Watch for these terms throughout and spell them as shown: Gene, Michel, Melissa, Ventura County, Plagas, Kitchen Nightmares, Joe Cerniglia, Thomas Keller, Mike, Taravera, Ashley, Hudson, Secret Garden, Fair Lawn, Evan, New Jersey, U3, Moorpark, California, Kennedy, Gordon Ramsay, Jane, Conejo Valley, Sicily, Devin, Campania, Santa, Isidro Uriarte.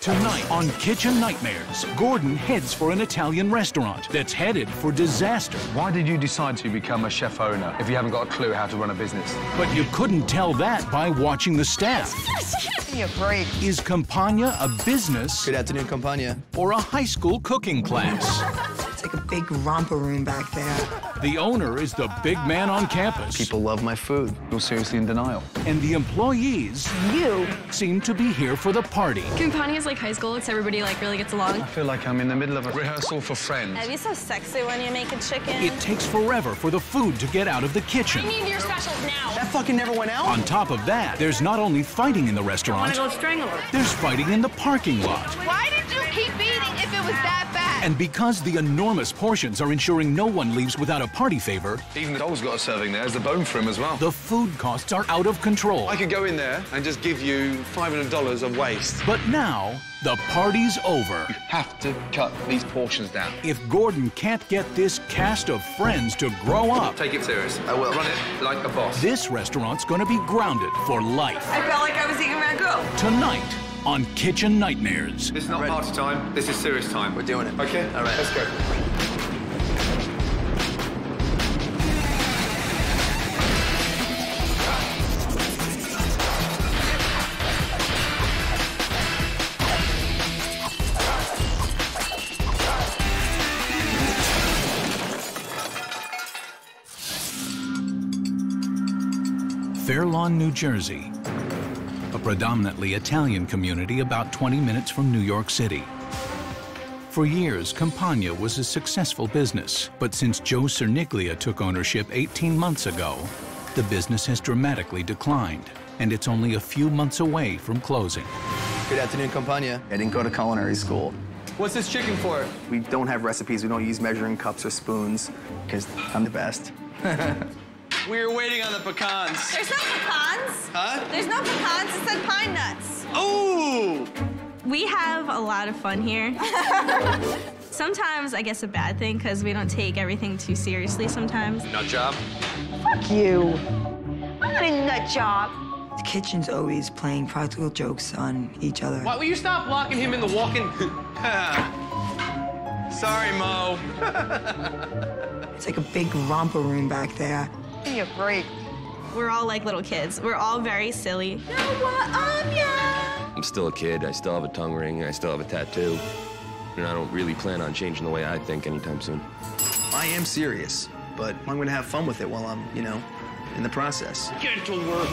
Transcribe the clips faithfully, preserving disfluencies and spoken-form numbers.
Tonight on Kitchen Nightmares, Gordon heads for an Italian restaurant that's headed for disaster. Why did you decide to become a chef owner if you haven't got a clue how to run a business? But you couldn't tell that by watching the staff. Give me a break. Is Campania a business? Good afternoon, Campania. Or a high school cooking class? It's like a big romper room back there. The owner is the big man on campus. People love my food. You're seriously in denial. And the employees... You... seem to be here for the party. Campania's like high school, it's everybody like really gets along. I feel like I'm in the middle of a rehearsal for Friends. That'd be so sexy when you're making chicken. It takes forever for the food to get out of the kitchen. I need your specials now. That fucking never went out? On top of that, there's not only fighting in the restaurant... I want to go strangle her. There's fighting in the parking lot. Why did you keep eating if it was that bad? And because the enormous portions are ensuring no one leaves without a party favor. Even the doll's got a serving there. There's a bone for him as well. The food costs are out of control. I could go in there and just give you five hundred dollars of waste. But now, the party's over. You have to cut these portions down. If Gordon can't get this cast of friends to grow up... Take it serious. I will. Run it like a boss. This restaurant's gonna be grounded for life. I felt like I was eating ragu. Tonight on Kitchen Nightmares. This is not party time. This is serious time. We're doing it. Okay? All right. Let's go. Fair Lawn, New Jersey, a predominantly Italian community about twenty minutes from New York City. For years, Campania was a successful business, but since Joe Cerniglia took ownership eighteen months ago, the business has dramatically declined, and it's only a few months away from closing. Good afternoon, Campania. I didn't go to culinary school. What's this chicken for? We don't have recipes. We don't use measuring cups or spoons, because I'm the best. We were waiting on the pecans. There's no pecans. Huh? There's no pecans. It said pine nuts. Oh! We have a lot of fun here. Sometimes, I guess, a bad thing, because we don't take everything too seriously sometimes. Nut job? Fuck you. I'm not a nut job. The kitchen's always playing practical jokes on each other. Why will you stop blocking him in the walk-in? Sorry, Mo. It's like a big romper room back there. Give me a break. We're all like little kids. We're all very silly. I'm still a kid. I still have a tongue ring. I still have a tattoo. And I don't really plan on changing the way I think anytime soon. I am serious, but I'm going to have fun with it while I'm, you know, in the process. Get to work.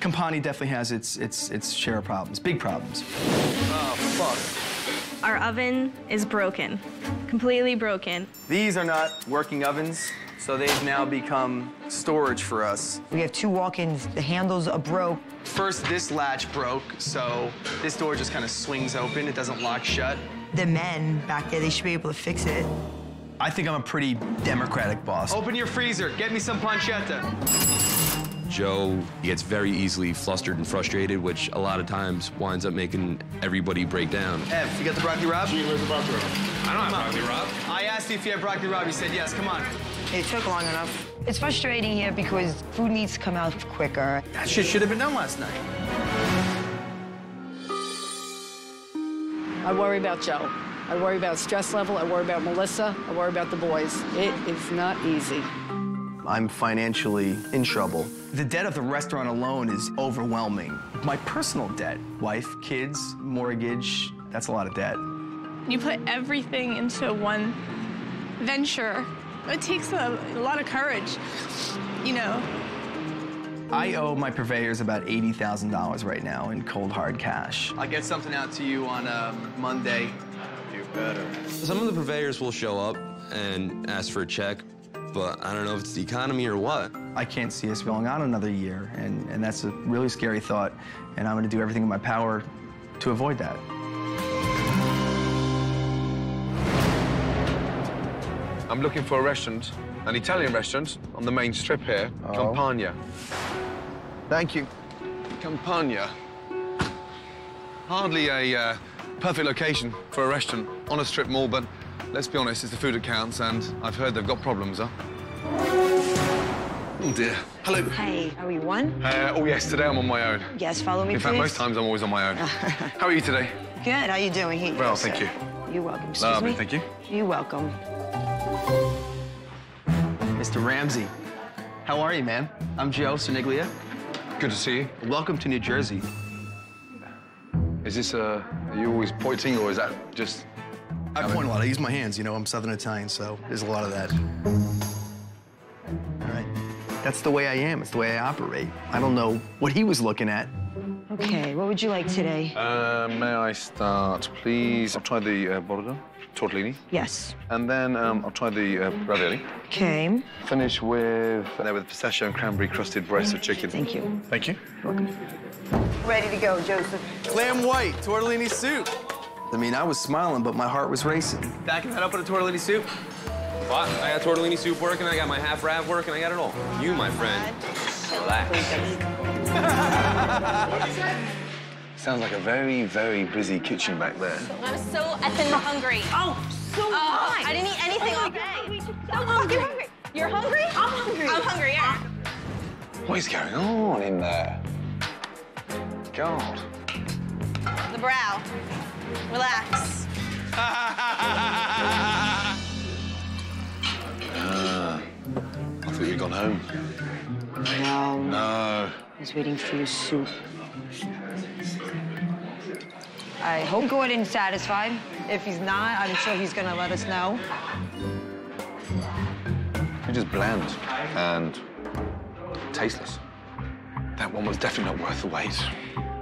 Campania definitely has its, its, its share of problems, big problems. Oh, fuck. Our oven is broken, completely broken. These are not working ovens, so they've now become storage for us. We have two walk-ins, the handles are broke. First, this latch broke, so this door just kind of swings open. It doesn't lock shut. The men back there, they should be able to fix it. I think I'm a pretty democratic boss. Open your freezer, get me some pancetta. Joe gets very easily flustered and frustrated, which a lot of times winds up making everybody break down. Ev, you got the broccoli Rob? Gee, where's the broccoli Rob? I don't have broccoli Rob. I asked you if you had broccoli Rob. You said yes. Come on. It took long enough. It's frustrating here because food needs to come out quicker. That shit should have been done last night. I worry about Joe. I worry about stress level. I worry about Melissa. I worry about the boys. It is not easy. I'm financially in trouble. The debt of the restaurant alone is overwhelming. My personal debt, wife, kids, mortgage, that's a lot of debt. You put everything into one venture. It takes a, a lot of courage, you know. I owe my purveyors about eighty thousand dollars right now in cold, hard cash. I'll get something out to you on a Monday. You better. Some of the purveyors will show up and ask for a check, but I don't know if it's the economy or what. I can't see us going on another year, and, and that's a really scary thought, and I'm gonna do everything in my power to avoid that. I'm looking for a restaurant, an Italian restaurant, on the main strip here, oh. Campania. Thank you. Campania. Hardly a uh, perfect location for a restaurant on a strip mall, but let's be honest, it's the food that counts, and I've heard they've got problems, huh? Oh, dear. Hello. Hey, are we one? Uh, oh, yes, today I'm on my own. Yes, follow me, please. In fact, most times I'm always on my own. How are you today? Good. How you doing? Here you well, go, thank sir. you. You're welcome. Excuse Love me. Thank you. You're welcome. Mister Ramsay, how are you, man? I'm Joe Cerniglia. Good to see you. Welcome to New Jersey. Is this uh, are you always pointing, or is that just? I point a lot. I use my hands. You know, I'm Southern Italian, so there's a lot of that. All right. That's the way I am. It's the way I operate. I don't know what he was looking at. Okay, what would you like today? Uh, may I start, please? I've tried the uh, bordo, tortellini. Yes. And then um, I've tried the uh, ravioli. Okay. Finish with, uh, with pistachio and cranberry crusted breast of chicken. Thank you. Thank you. You're welcome. Ready to go, Joseph. Clam white, tortellini soup. I mean, I was smiling, but my heart was racing. Backing that up with a tortellini soup? What? I got tortellini soup working, I got my half rav working, I got it all. You, my friend, relax. Sounds like a very, very busy kitchen back there. I'm so effing hungry. Oh, so uh, nice. I didn't eat anything all day. So hungry. hungry. You're hungry? I'm hungry. I'm hungry, yeah. What is going on in there? God. The brow. Relax. uh, I thought you'd gone home. No. No. I was waiting for your soup. I hope Gordon's satisfied. If he's not, I'm sure he's gonna let us know. You're just bland and tasteless. That one was definitely not worth the wait.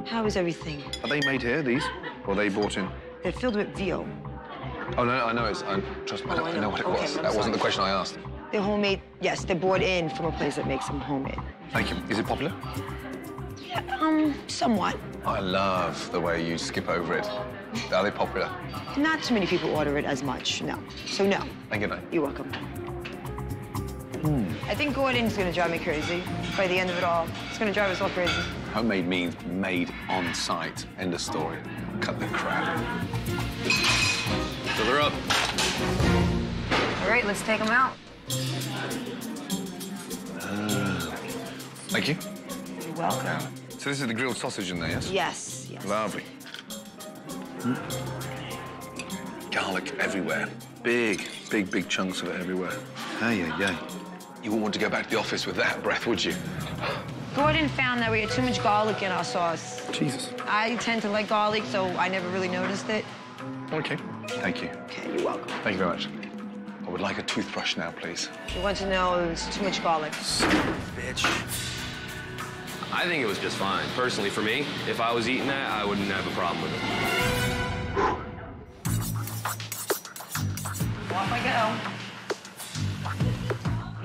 How is everything? Are they made here, these? Or are they bought in? They're filled with veal. Oh, no, I know it's... I, trust me, oh, I, don't, I know what it okay, was. I'm that sorry. wasn't the question I asked. They're homemade, yes, they're brought in from a place that makes them homemade. Thank you. Is it popular? Yeah, um, somewhat. I love the way you skip over it. Are they popular? Not too many people order it as much, no. So, no. Thank you, no. You're welcome. Mm. I think Gordon's gonna drive me crazy. By the end of it all, it's gonna drive us all crazy. Homemade means made on site. End of story. Cut the crap. Fill her up. All right, let's take them out. Uh, thank you. You're welcome. So this is the grilled sausage in there, yes? Yes, yes. Lovely. Mm. Garlic everywhere. Big, big, big chunks of it everywhere. Hey, yeah, yeah. You wouldn't want to go back to the office with that breath, would you? Gordon found that we had too much garlic in our sauce. Jesus. I tend to like garlic, so I never really noticed it. Okay, thank you. Okay, you're welcome. Thank you very much. I would like a toothbrush now, please. You want to know it's too much garlic. Bitch. I think it was just fine. Personally, for me, if I was eating that, I wouldn't have a problem with it. Off I go.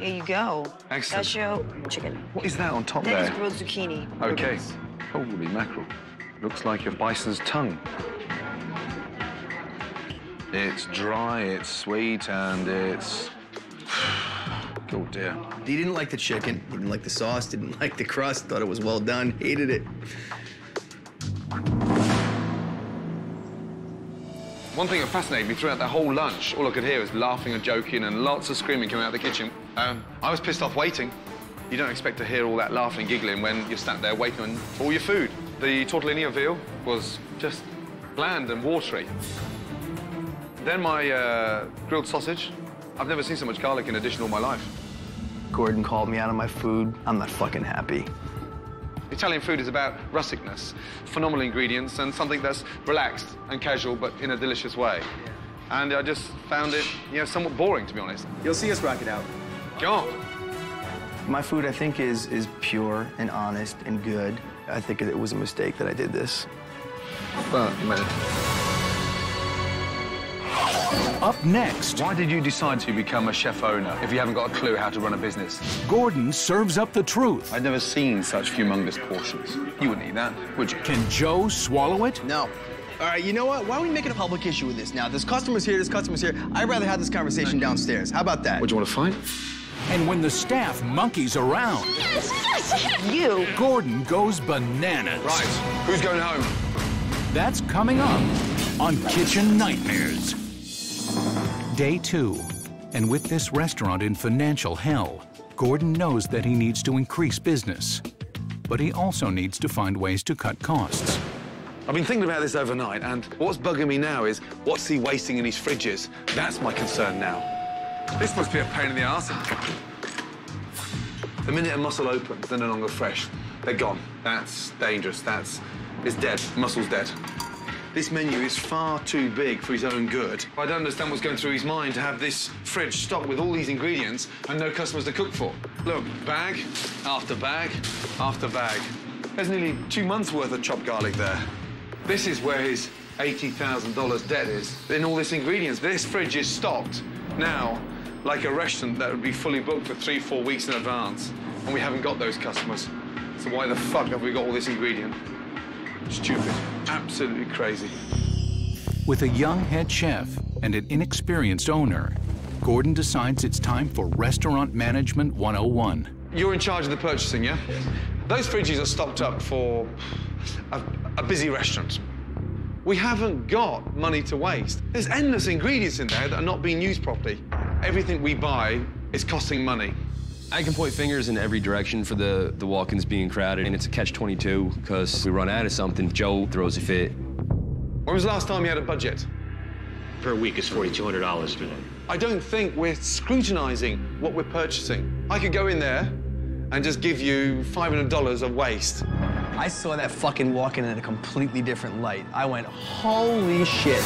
Here you go. Excellent. Pistachio chicken. What is that on top there? That is grilled zucchini. Okay. Ribbons. Holy mackerel. Looks like a bison's tongue. It's dry, it's sweet, and it's... oh, dear. He didn't like the chicken, didn't like the sauce, didn't like the crust, thought it was well done, hated it. One thing that fascinated me throughout that whole lunch, all I could hear was laughing and joking and lots of screaming coming out of the kitchen. Um, I was pissed off waiting. You don't expect to hear all that laughing and giggling when you're sat there waiting on all your food. The tortellini of veal was just bland and watery. Then my uh, grilled sausage. I've never seen so much garlic in a dish in all my life. Gordon called me out on my food. I'm not fucking happy. Italian food is about rusticness, phenomenal ingredients, and something that's relaxed and casual, but in a delicious way. Yeah. And I just found it, you know, somewhat boring, to be honest. You'll see us rock it out. Go on. My food, I think, is, is pure and honest and good. I think it was a mistake that I did this. But, man. Up next... Why did you decide to become a chef owner if you haven't got a clue how to run a business? Gordon serves up the truth. I've never seen such humongous portions. You wouldn't eat that, would you? Can Joe swallow it? No. All right, you know what? Why are we making a public issue with this now? This customer's here, this customer's here. I'd rather have this conversation downstairs. How about that? What, do you want to fight? And when the staff monkeys around... Yes, yes, yes. You... Gordon goes bananas. Right, who's going home? That's coming up on Kitchen Nightmares. Day two, and with this restaurant in financial hell, Gordon knows that he needs to increase business. But he also needs to find ways to cut costs. I've been thinking about this overnight, and what's bugging me now is, what's he wasting in his fridges? That's my concern now. This must be a pain in the arse. The minute a muscle opens, they're no longer fresh. They're gone. That's dangerous. That's... it's dead. Muscle's dead. This menu is far too big for his own good. I don't understand what's going through his mind to have this fridge stocked with all these ingredients and no customers to cook for. Look, bag after bag after bag. There's nearly two months' worth of chopped garlic there. This is where his eighty thousand dollars debt is, in all this ingredients. This fridge is stocked now like a restaurant that would be fully booked for three, four weeks in advance, and we haven't got those customers. So why the fuck have we got all this ingredient? Stupid. Absolutely crazy. With a young head chef and an inexperienced owner, Gordon decides it's time for Restaurant Management one oh one. You're in charge of the purchasing, yeah? Yes. Those fridges are stocked up for a, a busy restaurant. We haven't got money to waste. There's endless ingredients in there that are not being used properly. Everything we buy is costing money. I can point fingers in every direction for the, the walk-ins being crowded, and it's a catch twenty-two, because if we run out of something, Joe throws a fit. When was the last time you had a budget? Per week is forty-two hundred dollars today. I don't think we're scrutinizing what we're purchasing. I could go in there and just give you five hundred dollars of waste. I saw that fucking walk-in in a completely different light. I went, holy shit.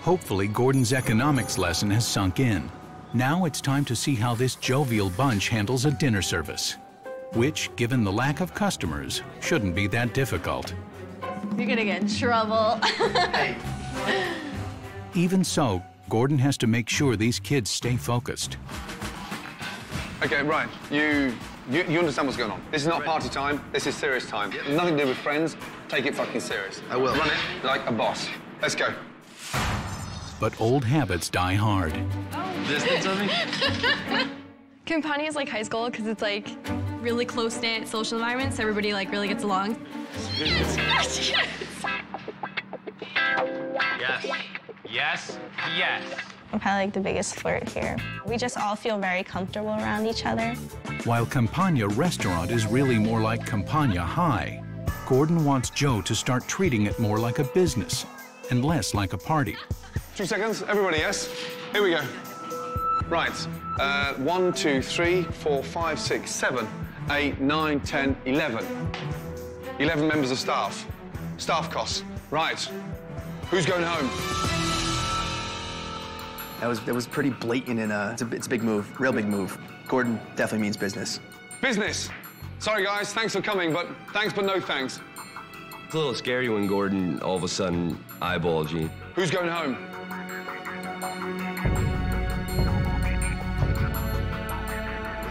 Hopefully, Gordon's economics lesson has sunk in. Now it's time to see how this jovial bunch handles a dinner service, which, given the lack of customers, shouldn't be that difficult. You're gonna get in trouble. Even so, Gordon has to make sure these kids stay focused. Okay, right, you, you, you understand what's going on. This is not party time, this is serious time. Yep. Nothing to do with friends, take it fucking serious. I will. Run it like a boss. Let's go. But old habits die hard. Oh. Distance of me? Campania is like high school because it's like really close-knit social environment, so everybody like really gets along. Yes, yes, yes! Yes, yes, yes. I'm probably like the biggest flirt here. We just all feel very comfortable around each other. While Campania Restaurant is really more like Campania High, Gordon wants Joe to start treating it more like a business and less like a party. Two seconds, everybody, yes? Here we go. Right, uh, one, two, three, four, five, six, seven, eight, nine, ten, eleven. Eleven members of staff. Staff costs. Right, who's going home? That was, that was pretty blatant, and uh, it's, a, it's a big move, real big move. Gordon definitely means business. Business! Sorry, guys, thanks for coming, but thanks but no thanks. It's a little scary when Gordon all of a sudden eyeballs you. Who's going home?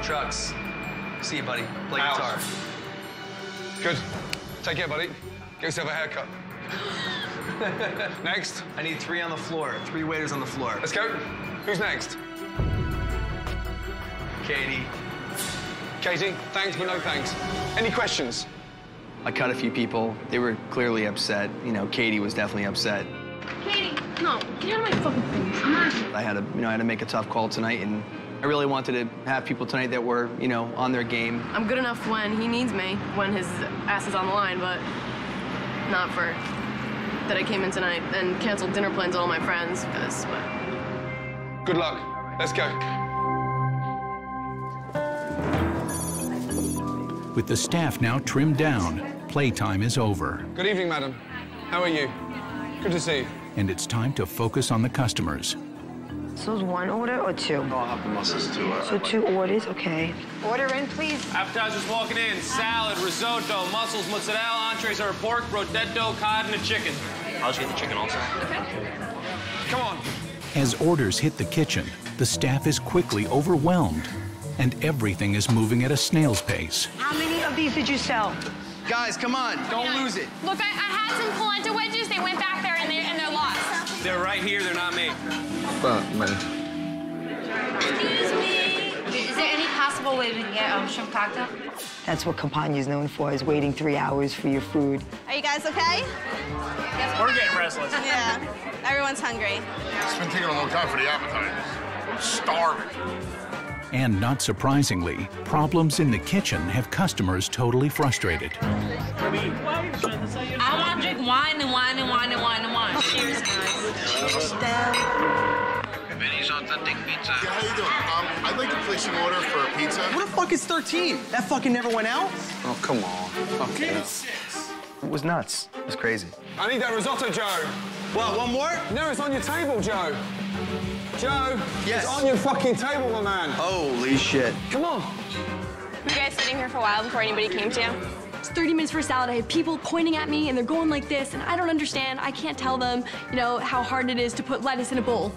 Trucks. See you, buddy. Play Out. guitar. Good. Take care, buddy. Get yourself a haircut. Next. I need three on the floor. Three waiters on the floor. Let's go. Who's next? Katie. Katie, thanks, but no thanks. Any questions? I cut a few people. They were clearly upset. You know, Katie was definitely upset. Katie, no. Get out of my fucking face. Come on. I had to, you know, I had to make a tough call tonight, and I really wanted to have people tonight that were, you know, on their game. I'm good enough when he needs me, when his ass is on the line, but not for that I came in tonight and canceled dinner plans with all my friends for this, but... Good luck. Let's go. With the staff now trimmed down, playtime is over. Good evening, madam. How are you? Good to see you. And it's time to focus on the customers. So it's one order or two? No, I'll have the mussels too. Uh, so two orders, okay. Order in, please. Appetizers walking in. Salad, risotto, mussels, mozzarella, entrees are pork, rotetto, cod, and a chicken. I'll just get the chicken also. Okay. Come on. As orders hit the kitchen, the staff is quickly overwhelmed, and everything is moving at a snail's pace. How many of these did you sell? Guys, come on. Don't you know, lose it. Look, I, I had some polenta wedges. They went back there, and, they, and they're lost. They're right here. They're not made. Fuck, man. Excuse me. Is there any possible way we can get um, shrimp cocktail? That's what Campania is known for, is waiting three hours for your food. Are you guys okay? We're getting restless. Yeah. Everyone's hungry. It's been taking a long time for the appetizers. I'm starving. And not surprisingly, problems in the kitchen have customers totally frustrated. I want to drink wine and wine and wine and wine and wine. Cheers, guys. Cheers, Dad. Vinny's Authentic Pizza. Yeah, how you doing? Um, I'd like to place an order for a pizza. What the fuck is thirteen? That fucking never went out? Oh, come on. Okay. Give it six. It was nuts. It was crazy. I need that risotto, Joe. What, one more? No, it's on your table, Joe. Joe, yes. It's on your fucking table, my man. Holy shit. Come on. Were you guys sitting here for a while before anybody came to you? It's thirty minutes for a salad. I have people pointing at me, and they're going like this, and I don't understand. I can't tell them, you know, how hard it is to put lettuce in a bowl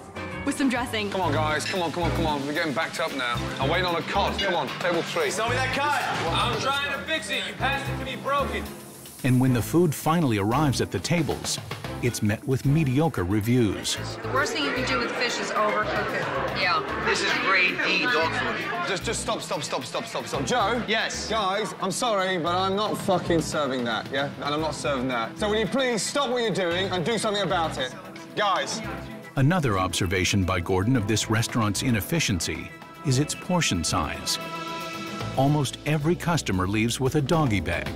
with some dressing. Come on, guys. Come on, come on, come on. We're getting backed up now. I'm waiting on a cod. Come on, table three. Sell me that cod. I'm trying to fix it. You passed it to me broken. And when the food finally arrives at the tables, it's met with mediocre reviews. The worst thing you can do with fish is overcook it. Yeah. This is grade D dog food. Just, just stop, stop, stop, stop, stop, stop. Joe? Yes? Guys, I'm sorry, but I'm not fucking serving that, yeah? And I'm not serving that. So will you please stop what you're doing and do something about it? Guys. Another observation by Gordon of this restaurant's inefficiency is its portion size. Almost every customer leaves with a doggy bag.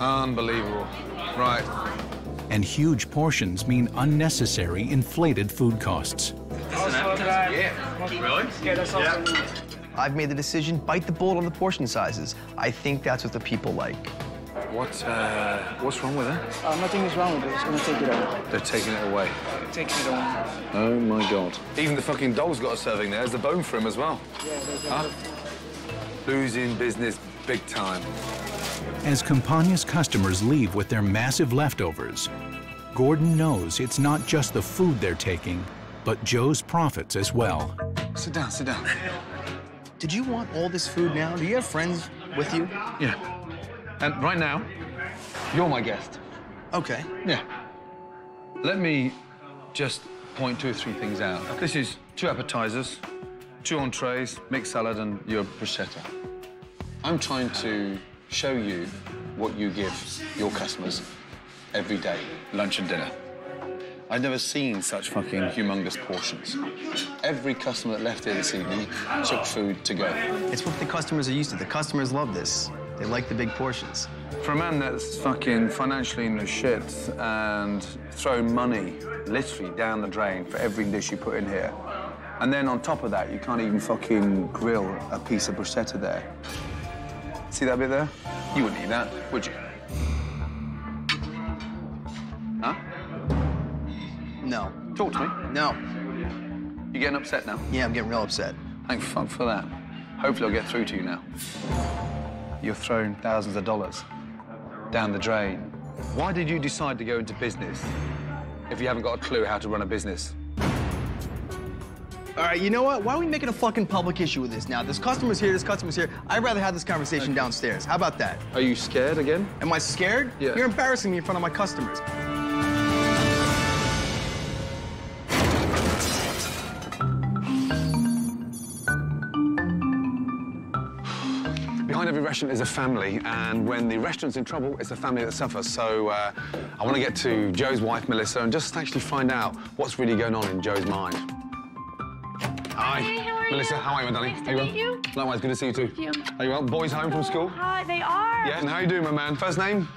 Unbelievable. Right. And huge portions mean unnecessary inflated food costs. Yeah. Really? Yeah. I've made the decision, bite the bullet on the portion sizes. I think that's what the people like. What, uh, what's wrong with that? Uh, nothing is wrong with it. It's going to take it away. They're taking it away? They're taking it away. Oh, my God. Even the fucking dog's got a serving there. There's a bone for him as well. Yeah, there's a bone. Losing business big time. As Campania's customers leave with their massive leftovers, Gordon knows it's not just the food they're taking, but Joe's profits as well. Sit down, sit down. Did you want all this food now? Do you have friends with you? Yeah. And right now, you're my guest. Okay. Yeah. Let me just point two or three things out. This is two appetizers, two entrees, mixed salad, and your bruschetta. I'm trying to show you what you give your customers every day, lunch and dinner. I've never seen such fucking humongous portions. Every customer that left here this evening took food to go. It's what the customers are used to. The customers love this. They like the big portions. For a man that's fucking financially in the shit and thrown money literally down the drain for every dish you put in here, and then on top of that, you can't even fucking grill a piece of bruschetta there. See that bit there? You wouldn't eat that, would you? Huh? No. Talk to me. No. You getting upset now? Yeah, I'm getting real upset. Thank fuck for that. Hopefully I'll get through to you now. You're throwing thousands of dollars down the drain. Why did you decide to go into business if you haven't got a clue how to run a business? All right, you know what? Why are we making a fucking public issue with this now? This customer's here, this customer's here. I'd rather have this conversation okay. downstairs. How about that? Are you scared again? Am I scared? Yeah. You're embarrassing me in front of my customers. Behind every restaurant is a family, and when the restaurant's in trouble, it's a family that suffers. So uh, I want to get to Joe's wife, Melissa, and just actually find out what's really going on in Joe's mind. Hi. Hey, how are Melissa, you? How are you, my darling? Nice to meet you. Likewise, good to see you too. Thank you. Are you well? Boys home from school? Hi, they are. Yeah, and how you doing, my man? First name?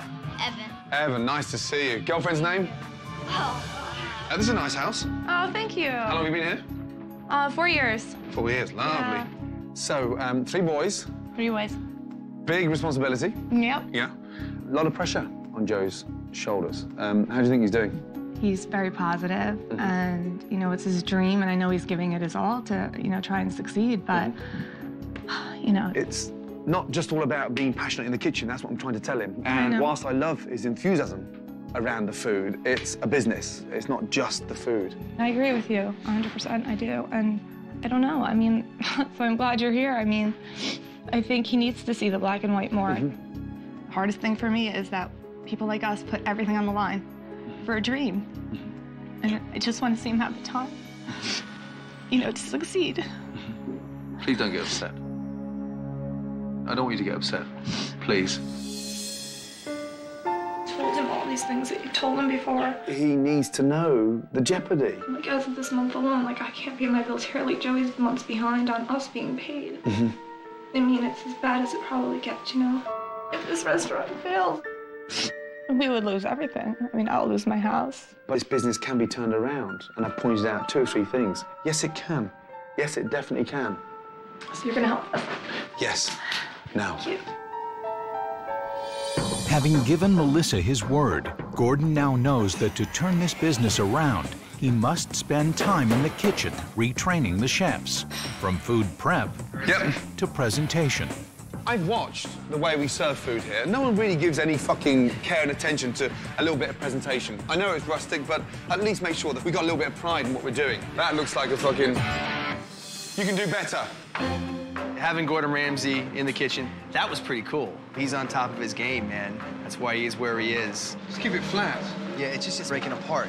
Evan. Evan, nice to see you. Girlfriend's name? Oh. Uh, this is a nice house. Oh, thank you. How long have you been here? Uh, four years. Four years, lovely. Yeah. So, um, three boys. Three boys. Big responsibility. Yep. Yeah. A lot of pressure on Joe's shoulders. Um, how do you think he's doing? He's very positive, mm-hmm. and, you know, it's his dream, and I know he's giving it his all to, you know, try and succeed, but, mm-hmm. you know. It's not just all about being passionate in the kitchen. That's what I'm trying to tell him. And whilst I love his enthusiasm around the food, it's a business. It's not just the food. I agree with you, one hundred percent, I do. And I don't know, I mean, so I'm glad you're here. I mean, I think he needs to see the black and white more. Mm-hmm. Hardest thing for me is that people like us put everything on the line for a dream. And I just want to see him have the time, you know, to succeed. Please don't get upset. I don't want you to get upset. Please. I told him all these things that you told him before. He needs to know the jeopardy. Like, as of this month alone, like, I can't pay my bills here. Like, Joey's months behind on us being paid. Mm-hmm. I mean, it's as bad as it probably gets, you know? If this restaurant fails. We would lose everything. I mean, I'll lose my house. But this business can be turned around, and I've pointed out two or three things. Yes, it can. Yes, it definitely can. So you're going to help us? Yes. Now. Thank you. Having given Melissa his word, Gordon now knows that to turn this business around, he must spend time in the kitchen retraining the chefs, from food prep yep. to presentation. I've watched the way we serve food here. No one really gives any fucking care and attention to a little bit of presentation. I know it's rustic, but at least make sure that we got a little bit of pride in what we're doing. That looks like a fucking... You can do better. Having Gordon Ramsay in the kitchen, that was pretty cool. He's on top of his game, man. That's why he is where he is. Just keep it flat. Yeah, it's just it's breaking apart.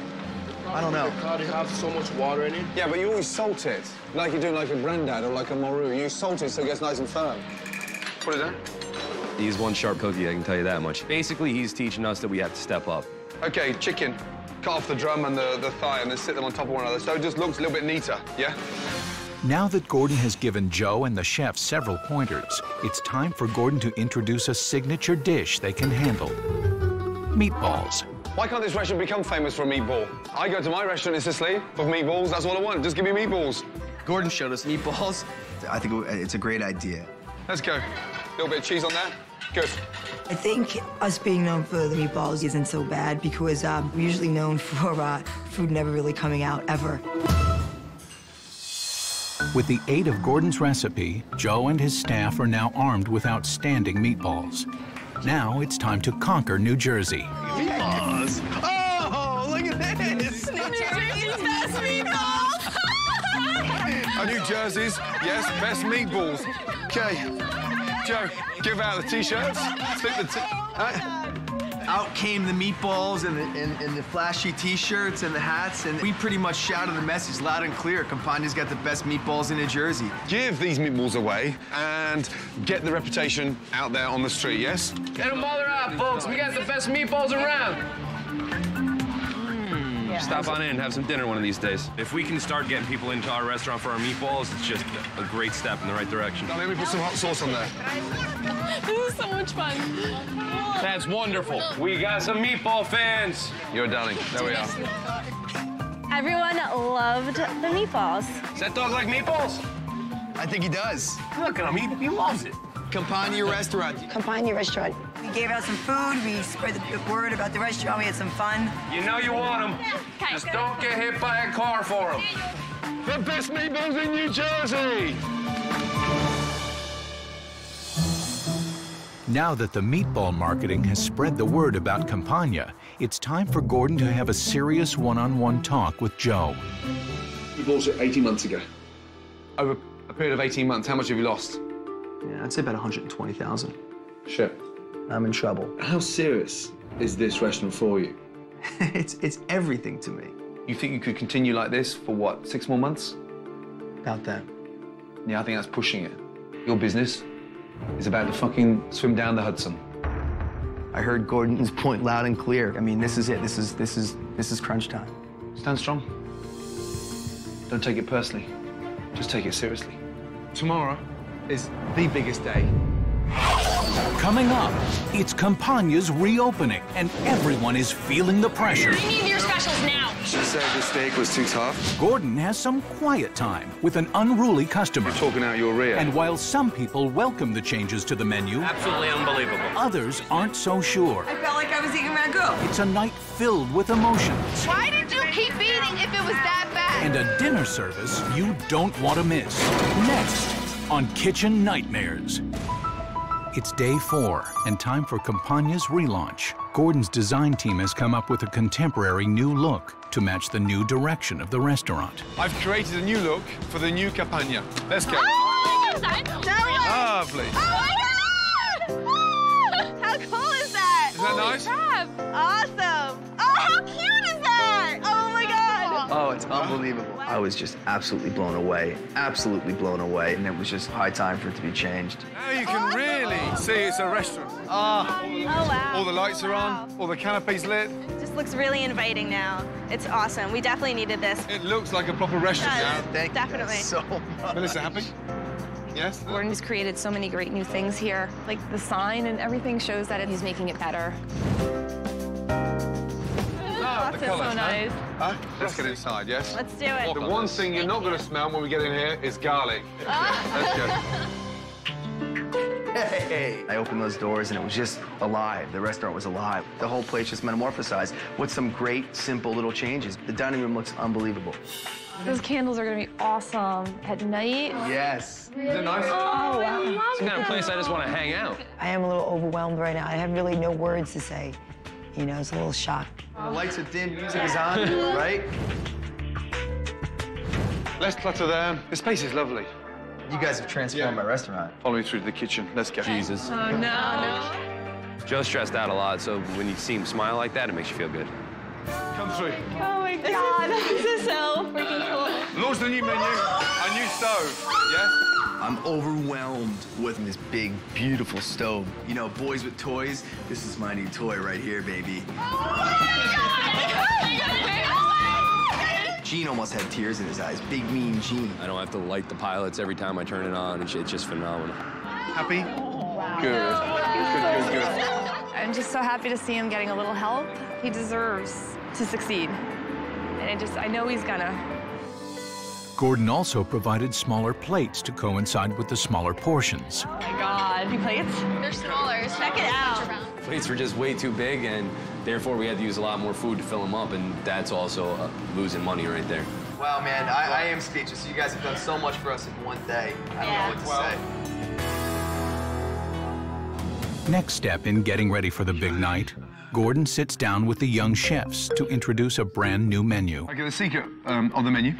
I don't know. It has so much water in it. Yeah, but you always salt it. Like you do like a granddad or like a Maru. You salt it so it gets nice and firm. Put it in. He's one sharp cookie, I can tell you that much. Basically, he's teaching us that we have to step up. Okay, chicken. Cut off the drum and the, the thigh and then sit them on top of one another so it just looks a little bit neater, yeah? Now that Gordon has given Joe and the chef several pointers, it's time for Gordon to introduce a signature dish they can handle. Meatballs. Why can't this restaurant become famous for a meatball? I go to my restaurant in Sicily for meatballs. That's all I want. Just give me meatballs. Gordon showed us meatballs. I think it's a great idea. Let's go. A little bit of cheese on that. Good. I think us being known for the meatballs isn't so bad because um, we're usually known for uh, food never really coming out, ever. With the aid of Gordon's recipe, Joe and his staff are now armed with outstanding meatballs. Now it's time to conquer New Jersey. Meatballs! Oh, look at this! New Jersey's best meatballs! New Jersey's, yes, best meatballs. Okay, Joe, give out the t-shirts. Stick the t uh, Out came the meatballs and the, and, and the flashy t-shirts and the hats, and we pretty much shouted the message loud and clear. Campania's got the best meatballs in New Jersey. Give these meatballs away and get the reputation out there on the street, yes? Get them all around, folks. We got the best meatballs around. Mm. Yeah. Stop on in and have some dinner one of these days. If we can start getting people into our restaurant for our meatballs, it's just a great step in the right direction. Now, let me put some hot sauce on there. This is so much fun. That's wonderful. We got some meatball fans. You're darling. There we are. Everyone loved the meatballs. Does that dog like meatballs? I think he does. Look at him. He, he loves it. Campania restaurant. Campania restaurant. We gave out some food. We spread the word about the restaurant. We had some fun. You know you want them. Just don't get hit by a car for them. The best meatballs in New Jersey. Now that the meatball marketing has spread the word about Campania, it's time for Gordon to have a serious one-on-one talk with Joe. We bought it eighteen months ago. Over a period of eighteen months, how much have you lost? Yeah, I'd say about one hundred twenty thousand. Shit. I'm in trouble. How serious is this restaurant for you? it's, it's everything to me. You think you could continue like this for, what, six more months? About that. Yeah, I think that's pushing it. Your business? Is about to fucking swim down the Hudson. I heard Gordon's point loud and clear. I mean, this is it. This is this is this is crunch time. Stand strong. Don't take it personally. Just take it seriously. Tomorrow is the biggest day. Coming up, it's Campania's reopening, and everyone is feeling the pressure. I need your specials now. She said the steak was too tough. Gordon has some quiet time with an unruly customer. You're talking out your rear. And while some people welcome the changes to the menu, absolutely unbelievable, others aren't so sure. I felt like I was eating ragu. It's a night filled with emotions. Why did you keep eating if it was that bad? And a dinner service you don't want to miss. Next on Kitchen Nightmares. It's day four, and time for Campania's relaunch. Gordon's design team has come up with a contemporary new look to match the new direction of the restaurant. I've created a new look for the new Campania. Let's go. Oh, my gosh, I lovely. Oh, my God! Oh, how cool is that? Isn't that nice? Crap. Awesome. Oh, how cute is that? Oh, my God. Oh, it's unbelievable. I was just absolutely blown away, absolutely blown away, and it was just high time for it to be changed. Now you can awesome. really See, it's a restaurant. Oh, oh wow. All the lights are on, wow. All the canopy's lit. It just looks really inviting now. It's awesome. We definitely needed this. It looks like a proper restaurant now. Thank definitely. you so much. Melissa, happy? Yes? Gordon's created so many great new things here. Like the sign and everything shows that he's making it better. spots are so nice. Huh? Let's get inside, yes? Let's do it. The one thing you're not going to smell when we get in here is garlic. Let's go. Hey! I opened those doors and it was just alive. The restaurant was alive. The whole place just metamorphosized with some great, simple little changes. The dining room looks unbelievable. Those candles are going to be awesome at night. Yes. Really? They're nice. Oh, oh wow. I love it's the kind them. Of place I just want to hang out. I am a little overwhelmed right now. I have really no words to say. You know, it's a little shock. The lights are dim, music is on, right? Less clutter there. The space is lovely. You guys have transformed yeah. my restaurant. Follow me through to the kitchen. Let's go. Jesus. Oh, no. Oh, no. Joe's stressed out a lot, so when you see him smile like that, it makes you feel good. Come through. Oh, my God. This is so freaking cool. Launch the new menu, a new stove, yeah? I'm overwhelmed with this big, beautiful stove. You know, boys with toys, this is my new toy right here, baby. Oh, my God! Gene almost had tears in his eyes. Big, mean Gene. I don't have to light the pilots every time I turn it on. It's just phenomenal. Happy? Wow. Good. Good, good, good. I'm just so happy to see him getting a little help. He deserves to succeed. And I just, I know he's gonna. Gordon also provided smaller plates to coincide with the smaller portions. Oh my God. Any plates? They're smaller. Check it out. Plates were just way too big, and therefore we had to use a lot more food to fill them up, and that's also uh, losing money right there. Wow, man, I, I am speechless. You guys have done so much for us in one day. I yeah. don't know what to well. say. Next step in getting ready for the big night, Gordon sits down with the young chefs to introduce a brand new menu. Okay, the secret um, of the menu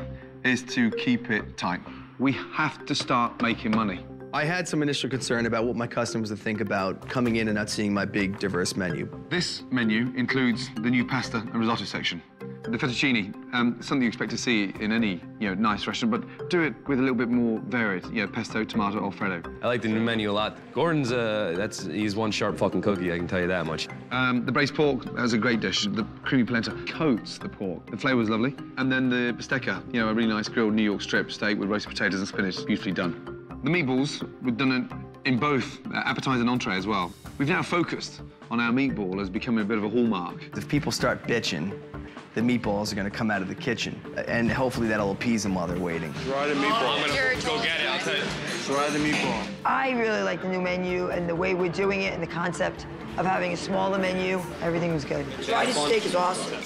is to keep it tight. We have to start making money. I had some initial concern about what my customers would think about coming in and not seeing my big, diverse menu. This menu includes the new pasta and risotto section. The fettuccine, um, something you expect to see in any, you know, nice restaurant, but do it with a little bit more varied, you know, pesto, tomato, alfredo. I like the new menu a lot. Gordon's, uh, that's, he's one sharp fucking cookie, I can tell you that much. Um, the braised pork has a great dish. The creamy polenta coats the pork. The flavor's lovely. And then the bistecca, you know, a really nice grilled New York strip steak with roasted potatoes and spinach, beautifully done. The meatballs, we've done it in both appetizer and entree as well. We've now focused on our meatball as becoming a bit of a hallmark. If people start bitching, the meatballs are going to come out of the kitchen, and hopefully that'll appease them while they're waiting. Try the meatball. Oh, I'm going to go get it. I'll tell you. Try the meatball. I really like the new menu and the way we're doing it and the concept of having a smaller menu. Everything was good. Fried steak is awesome.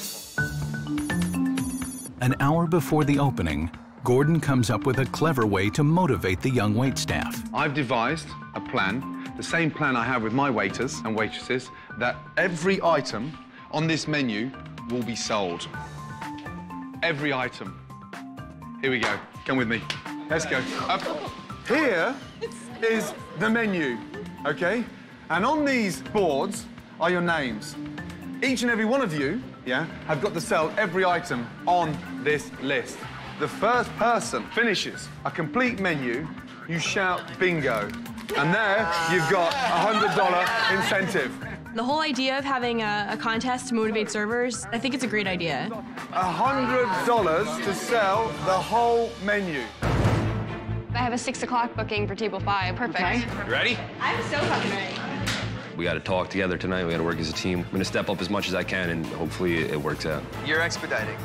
An hour before the opening, Gordon comes up with a clever way to motivate the young waitstaff. I've devised a plan, the same plan I have with my waiters and waitresses, that every item on this menu will be sold. Every item. Here we go. Come with me. Let's go. Up. Here is the menu, okay? And on these boards are your names. Each and every one of you, yeah, have got to sell every item on this list. The first person finishes a complete menu, you shout bingo. And there you've got a one hundred dollar incentive. The whole idea of having a, a contest to motivate servers, I think it's a great idea. one hundred dollars to sell the whole menu. I have a six o'clock booking for table five. Perfect. Okay. You ready? I'm so fucking ready. We got to talk together tonight. We got to work as a team. I'm going to step up as much as I can, and hopefully it works out. You're expediting.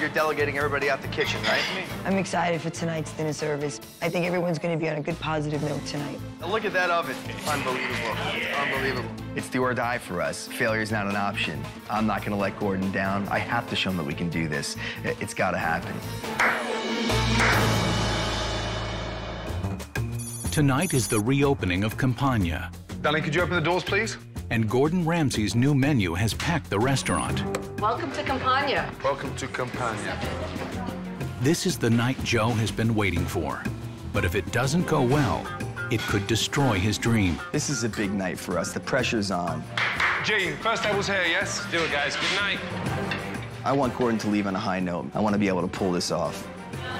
You're delegating everybody out the kitchen, right? I'm excited for tonight's dinner service. I think everyone's going to be on a good, positive note tonight. Now look at that oven. Unbelievable. Yeah. Unbelievable. It's do or die for us. Failure's not an option. I'm not going to let Gordon down. I have to show him that we can do this. It's got to happen. Tonight is the reopening of Campania. Darling, could you open the doors, please? And Gordon Ramsay's new menu has packed the restaurant. Welcome to Campania. Welcome to Campania. This is the night Joe has been waiting for. But if it doesn't go well, it could destroy his dream. This is a big night for us. The pressure's on. Gene, first table's here, yes? Do it, guys. Good night. I want Gordon to leave on a high note. I want to be able to pull this off.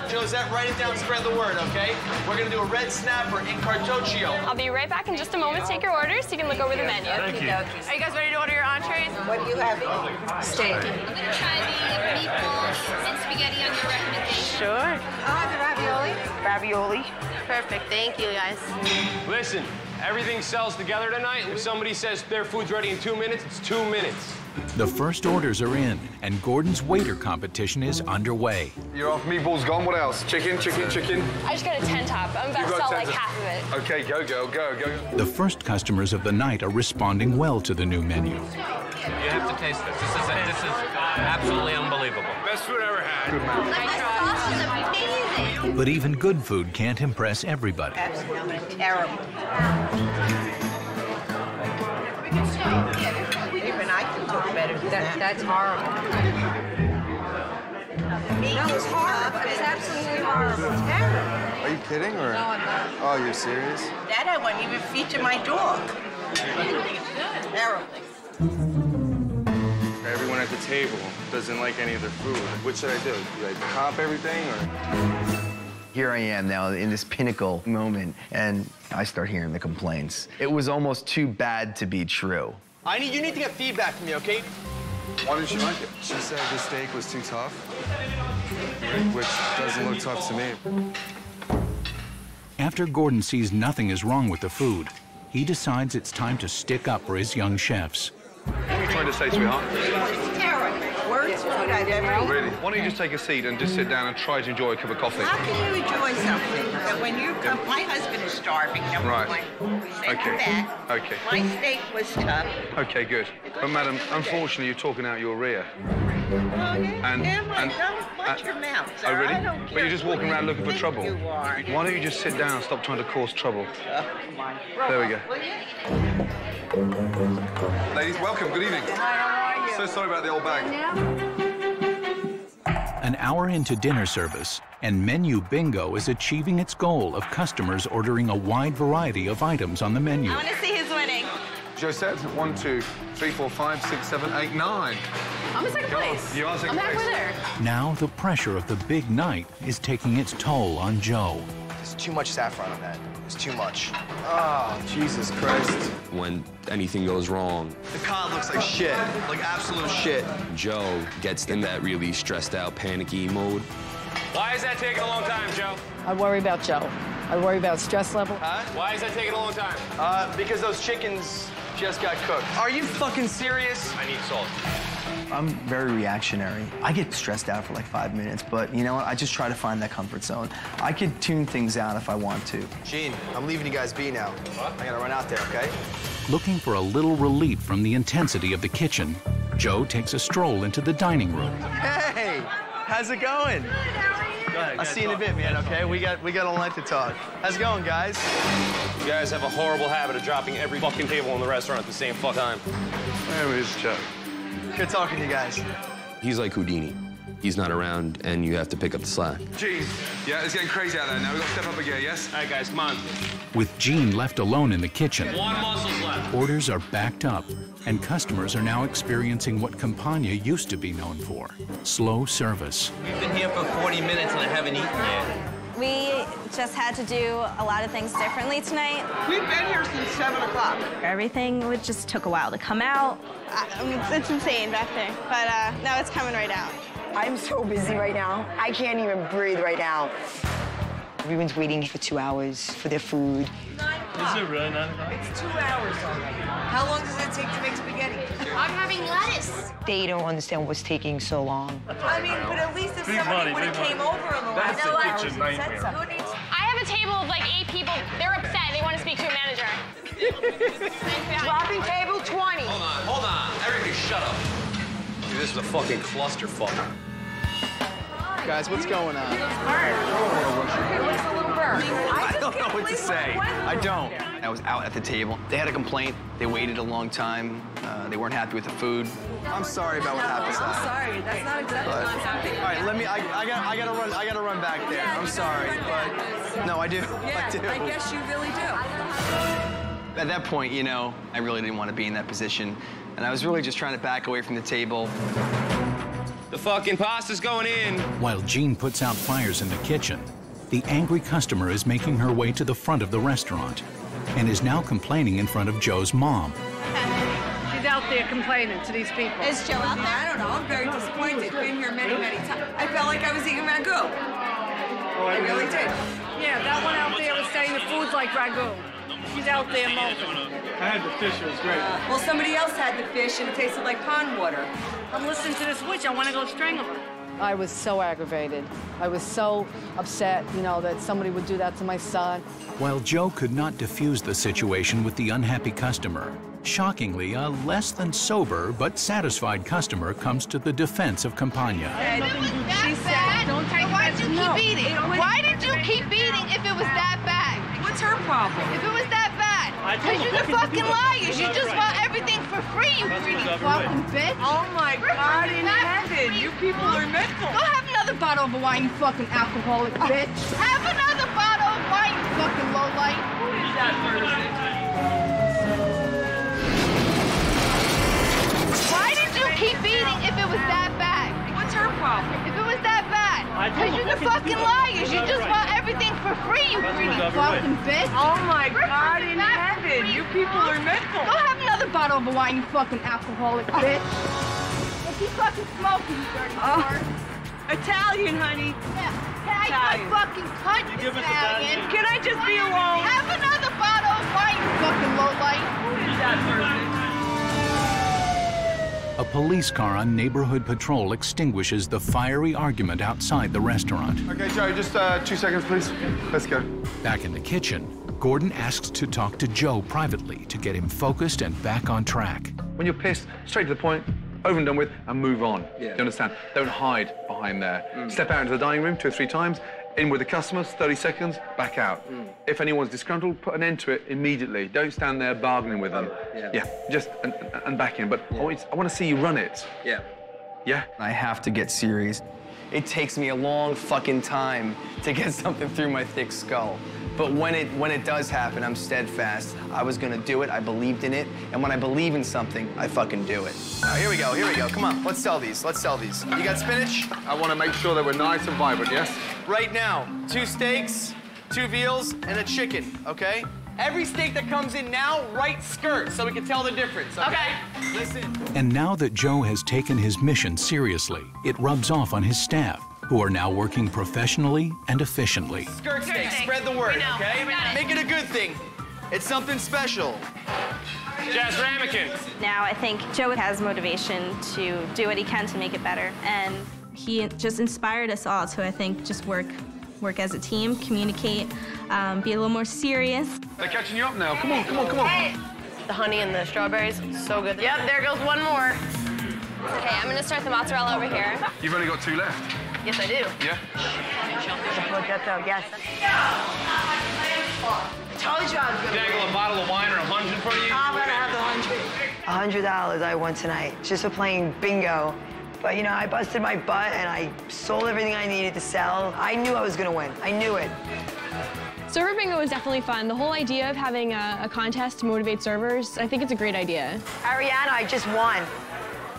Joe, Zach, write it down, spread the word, okay? We're gonna do a red snapper in cartoccio. I'll be right back in just a moment to take your orders so you can look over the menu. Thank you. Are you guys ready to order your entrees? What do you have? Steak. I'm gonna try the meatballs and spaghetti on your recommendation. Sure. I'll have the ravioli. Ravioli. Perfect, thank you, guys. Listen, everything sells together tonight. If somebody says their food's ready in two minutes, it's two minutes. The first orders are in, and Gordon's waiter competition is underway. You're off, meatballs gone, what else? Chicken, chicken, chicken? I just got a ten top. I'm about to sell like half of it. Okay, go, girl, go, go. The first customers of the night are responding well to the new menu. You have to taste this. This is, a, this is absolutely unbelievable. Best food I ever had. Good man. My sauce is amazing. But even good food can't impress everybody. Absolutely terrible. That, that's horrible. No, it's horrible. It's absolutely horrible. It's terrible. Are you kidding? Or... No, I'm not. Oh, you're serious? That I wouldn't even feature my dog. Terrible. Everyone at the table doesn't like any of their food. What should I do? Do I comp everything or...? Here I am now in this pinnacle moment, and I start hearing the complaints. It was almost too bad to be true. I need, you need to get feedback from me, okay? Why didn't she like it? She said the steak was too tough, which doesn't look tough to me. After Gordon sees nothing is wrong with the food, he decides it's time to stick up for his young chefs. What are you trying to say, sweetheart? It's terrible. Words food I've ever eaten. Really? Why don't you just take a seat and just sit down and try to enjoy a cup of coffee? How can you enjoy something that when you come... Yeah. My husband is starving. Number right. One. Okay. Back. Okay. My steak was tough. Okay, good. But, madam, unfortunately, you're talking out your rear. Oh, yeah, and, yeah, and, don't watch and, your mouth, sir. Oh, really? I don't care. But you're just walking around looking for trouble. You are. Why don't you just sit down and stop trying to cause trouble? Oh, come on. There we go. Ladies, welcome. Good evening. Hi, how are you? So sorry about the old bag. Yeah. An hour into dinner service, and menu bingo is achieving its goal of customers ordering a wide variety of items on the menu. I want to see who's winning. Josette, one, two, three, four, five, six, seven, eight, nine. I'm in second place. You are second place. I'm halfway there. Now the pressure of the big night is taking its toll on Joe. There's too much saffron on that. It's too much. Oh, Jesus Christ. When anything goes wrong. The cod looks like shit, like absolute shit. Joe gets in that really stressed out, panicky mode. Why is that taking a long time, Joe? I worry about Joe. I worry about stress level. Huh? Why is that taking a long time? Uh, because those chickens just got cooked. Are you fucking serious? I need salt. I'm very reactionary. I get stressed out for like five minutes, but you know what? I just try to find that comfort zone. I could tune things out if I want to. Gene, I'm leaving you guys be now. What? I gotta run out there, okay? Looking for a little relief from the intensity of the kitchen, Joe takes a stroll into the dining room. Hey, how's it going? I'll see you in a bit, man, okay? We got we got a lot to talk. How's it going, guys? You guys have a horrible habit of dropping every fucking table in the restaurant at the same fucking time. There is Chuck. Good talking to you guys. He's like Houdini. He's not around, and you have to pick up the slack. Gene, yeah, it's getting crazy out there now. We've got to step up again, yes? All right, guys, come on. With Gene left alone in the kitchen, one muscle's left. Orders are backed up, and customers are now experiencing what Campania used to be known for, slow service. We've been here for forty minutes, and I haven't eaten yet. We just had to do a lot of things differently tonight. We've been here since seven o'clock. Everything would just took a while to come out. I mean, it's insane back there, but uh, now it's coming right out. I'm so busy right now. I can't even breathe right now. Everyone's waiting for two hours for their food. Nine o'clock. Is it really nine o'clock? It's two hours already. How long does it take to make spaghetti? I'm having lettuce. They don't understand what's taking so long. I mean, but at least if big somebody would have came money. over in the last two hours and said something. I have a table of like eight people. They're upset. They want to speak to a manager. Dropping table twenty. Hold on, hold on. Everybody shut up. Dude, this is a fucking clusterfuck. Guys, what's going on? It's a little burn. I don't know what to say. I don't. I was out at the table. They had a complaint. They waited a long time. Uh, they weren't happy with the food. I'm sorry about what happened. I'm sorry. That's not exactly what happened. All right, let me. I, I got. I gotta run. I gotta run back there. I'm sorry, but no, I do. I do. I guess you really do. At that point, you know, I really didn't want to be in that position, and I was really just trying to back away from the table. The fucking pasta's going in. While Gene puts out fires in the kitchen, the angry customer is making her way to the front of the restaurant and is now complaining in front of Joe's mom. She's out there complaining to these people. Is Joe out there? I don't know. I'm very disappointed. Been here many, many times. I felt like I was eating ragu. I really did. Yeah, that one out there was saying the food's like ragu. She's out there moping. I had the fish, it was great. Uh, well, somebody else had the fish and it tasted like pond water. I'm listening to this witch, I want to go strangle her. I was so aggravated. I was so upset, you know, that somebody would do that to my son. While Joe could not defuse the situation with the unhappy customer, shockingly, a less than sober but satisfied customer comes to the defense of Campania. And she said, don't take it. Why did you keep eating? Why did you keep eating if it was that bad? What's her problem? If it was that bad. Because you're the fucking liars. You just want everything for free, you greedy fucking bitch. Oh, my God in heaven. You people are mental. Go have another bottle of wine, you fucking alcoholic bitch. Have another bottle of wine, you fucking lowlife. Who is that person? Why did you keep eating if it was that bad? What's her problem? If it was that bad. Because you're the fucking liars. You just want everything for free, you greedy fucking bitch. Oh, my God in heaven. You people are mental. Go have another bottle of wine, you fucking alcoholic bitch. If you fucking smoking, you dirty fart. Uh, Italian, honey. Yeah. Can I Italian. Just fucking cut you Italian? Can I just be alone? Have another bottle of wine, you fucking lowlife. Who is that person? A police car on neighborhood patrol extinguishes the fiery argument outside the restaurant. Okay, Joe, just uh, two seconds, please. Let's go. Back in the kitchen, Gordon asks to talk to Joe privately to get him focused and back on track. When you're pissed, straight to the point, over and done with, and move on. Yeah. Do you understand? Don't hide behind there. Mm. Step out into the dining room two or three times, in with the customers, thirty seconds, back out. Mm. If anyone's disgruntled, put an end to it immediately. Don't stand there bargaining with them. Yeah, yeah. Just and, and back in. But yeah. I, want to, I want to see you run it. Yeah. Yeah? I have to get serious. It takes me a long fucking time to get something through my thick skull. But when it, when it does happen, I'm steadfast. I was gonna do it, I believed in it, and when I believe in something, I fucking do it. Now, here we go, here we go, come on, let's sell these, let's sell these. You got spinach? I wanna make sure that we're nice and vibrant, yes? Right now, two steaks, two veals, and a chicken, okay? Every steak that comes in now, right skirt, so we can tell the difference, okay? Okay. Listen. And now that Joe has taken his mission seriously, it rubs off on his staff, who are now working professionally and efficiently. Skirt steak, spread the word, okay? Make it a good thing. It's something special. Jazz Ramekin. Now I think Joe has motivation to do what he can to make it better. And he just inspired us all to, I think, just work work as a team, communicate, um, be a little more serious. They're catching you up now. Come on, come on, come on. Hey. The honey and the strawberries, so good. Yep, there goes one more. Okay, I'm gonna start the mozzarella over here. You've only got two left. Yes, I do. Yeah? Yes. I told you I was going to dangle a bottle of wine or a hundred for you. I'm going to have the hundred. A hundred dollars I won tonight just for playing bingo. But, you know, I busted my butt and I sold everything I needed to sell. I knew I was going to win. I knew it. Server bingo was definitely fun. The whole idea of having a, a contest to motivate servers, I think it's a great idea. Ariana, I just won.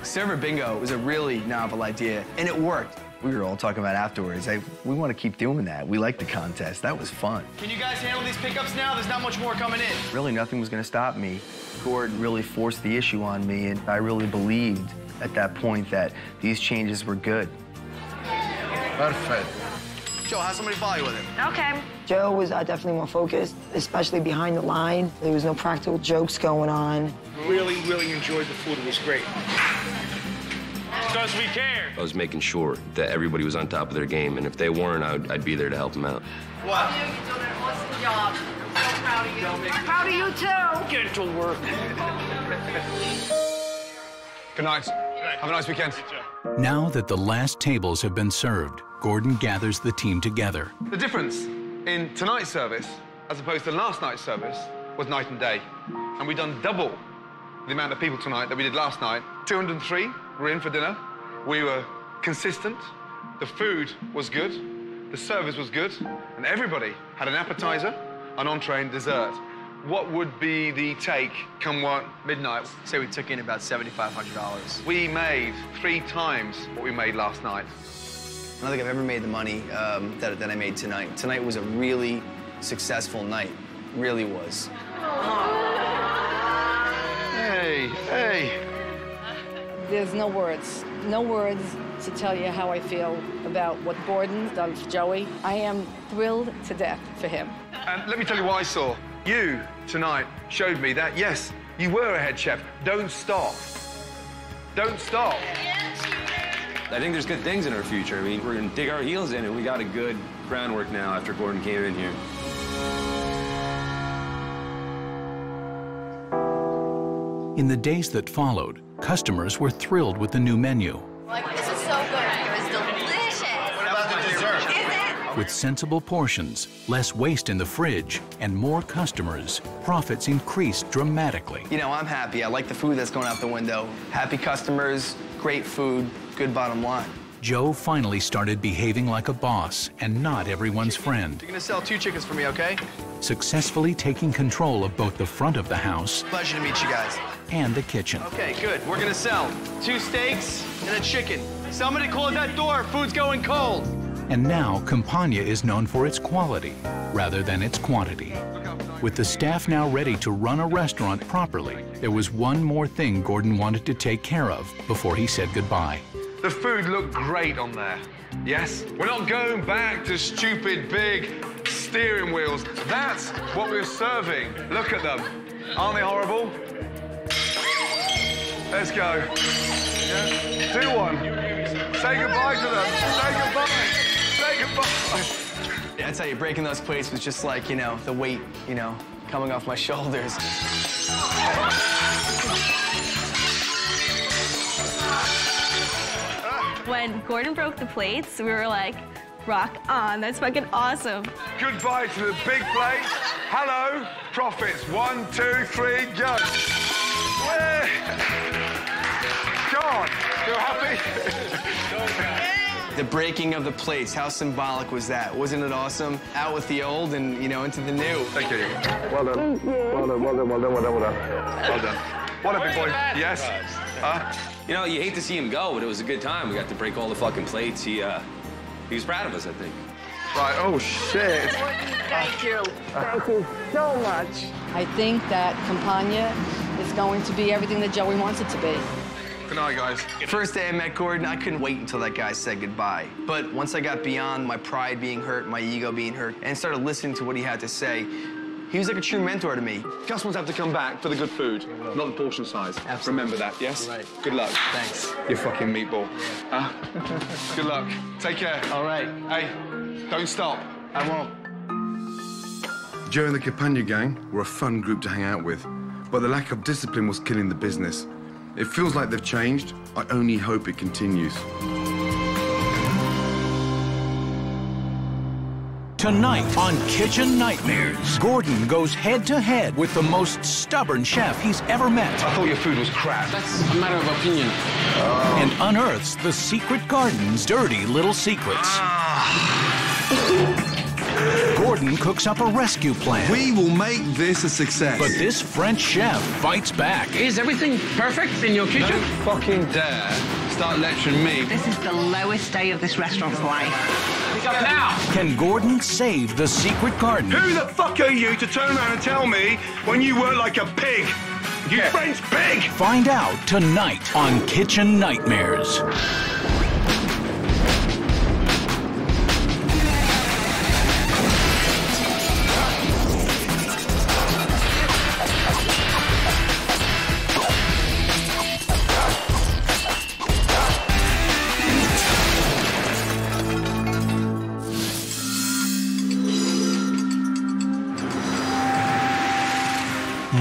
Server bingo was a really novel idea, and it worked. We were all talking about afterwards. Hey, we want to keep doing that. We like the contest. That was fun. Can you guys handle these pickups now? There's not much more coming in. Really, nothing was going to stop me. Gordon really forced the issue on me, and I really believed at that point that these changes were good. Perfect. Joe, have somebody follow you with him. Okay. Joe was uh, definitely more focused, especially behind the line. There was no practical jokes going on. Really, really enjoyed the food. It was great. Because we care. I was making sure that everybody was on top of their game, and if they weren't, I would, I'd be there to help them out. Wow. You did an awesome job. I'm so proud of you. I'm proud of you, too. Get to work. Good night. Have a nice weekend. Now that the last tables have been served, Gordon gathers the team together. The difference in tonight's service, as opposed to last night's service, was night and day. And we've done double the amount of people tonight that we did last night. two hundred and three were in for dinner. We were consistent. The food was good. The service was good. And everybody had an appetizer, an entree, and dessert. What would be the take come what midnight? Say we took in about seven thousand five hundred dollars. We made three times what we made last night. I don't think I've ever made the money um, that, that I made tonight. Tonight was a really successful night. Really was. Hey, hey. There's no words, no words to tell you how I feel about what Gordon's done for Joey. I am thrilled to death for him. And let me tell you what I saw. You tonight showed me that, yes, you were a head chef. Don't stop. Don't stop. I think there's good things in our future. I mean, we're going to dig our heels in, and we got a good groundwork now after Gordon came in here. In the days that followed, customers were thrilled with the new menu. Like, this is so good. It was delicious. What about the dessert? Is it? With sensible portions, less waste in the fridge, and more customers, profits increased dramatically. You know, I'm happy. I like the food that's going out the window. Happy customers, great food, good bottom line. Joe finally started behaving like a boss and not everyone's friend. You're going to sell two chickens for me, okay? Successfully taking control of both the front of the house. Pleasure to meet you guys. And the kitchen. Okay, good. We're gonna sell two steaks and a chicken. Somebody close that door. Food's going cold. And now, Campania is known for its quality rather than its quantity. With the staff now ready to run a restaurant properly, there was one more thing Gordon wanted to take care of before he said goodbye. The food looked great on there. Yes? We're not going back to stupid big steering wheels. That's what we're serving. Look at them. Aren't they horrible? Let's go. Yeah. Do one. Say goodbye to them. Say goodbye. Say goodbye. Yeah, I tell you, breaking those plates was just like, you know, the weight, you know, coming off my shoulders. When Gordon broke the plates, we were like, rock on, that's fucking awesome. Goodbye to the big plates. Hello, profits. One, two, three, go. God, you're happy? The breaking of the plates, how symbolic was that? Wasn't it awesome? Out with the old and, you know, into the new. Thank you. Well done. Well done, well done, well done, well done, well done. Well done. What up, big boy? Yes? Huh? You know, you hate to see him go, but it was a good time. We got to break all the fucking plates. He, uh, he was proud of us, I think. Right, oh, shit. Thank you. Thank you so much. I think that Campania is going to be everything that Joey wants it to be. Good night, guys. First day I met Gordon, I couldn't wait until that guy said goodbye. But once I got beyond my pride being hurt, my ego being hurt, and started listening to what he had to say, he was like a true mentor to me. Customers have to come back for the good food, not the portion size. Absolutely. Remember that, yes? Right. Good luck. Thanks. You fucking meatball. Huh? Good luck. Take care. All right. Hey, don't stop. I won't. Joe and the Campania gang were a fun group to hang out with, but the lack of discipline was killing the business. It feels like they've changed. I only hope it continues. Tonight on Kitchen Nightmares, Gordon goes head-to-head with the most stubborn chef he's ever met. I thought your food was crap. That's a matter of opinion. Oh. And unearths the Secret Garden's dirty little secrets. Ah. Gordon cooks up a rescue plan. We will make this a success. But this French chef fights back. Is everything perfect in your kitchen? Don't fucking dare start lecturing me. This is the lowest day of this restaurant's life. Pick up now! Can Gordon save the Secret Garden? Who the fuck are you to turn around and tell me when you were like a pig? You yeah. French pig! Find out tonight on Kitchen Nightmares.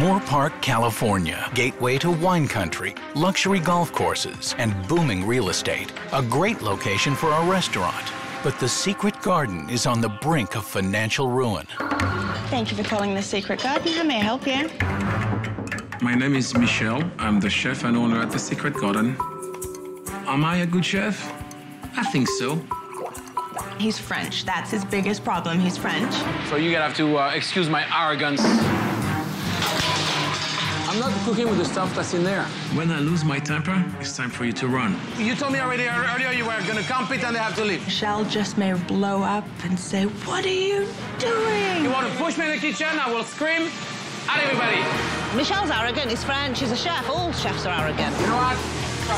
Moorpark, California, gateway to wine country, luxury golf courses, and booming real estate. A great location for a restaurant. But the Secret Garden is on the brink of financial ruin. Thank you for calling the Secret Garden. How may I help you? My name is Michel. I'm the chef and owner at the Secret Garden. Am I a good chef? I think so. He's French. That's his biggest problem. He's French. So you're gonna have to uh, excuse my arrogance. I'm not cooking with the stuff that's in there. When I lose my temper, it's time for you to run. You told me already earlier you were going to compete and I have to leave. Michelle just may blow up and say, what are you doing? You want to push me in the kitchen? I will scream at everybody. Michelle's arrogant. He's French. He's a chef. All chefs are arrogant. You know what?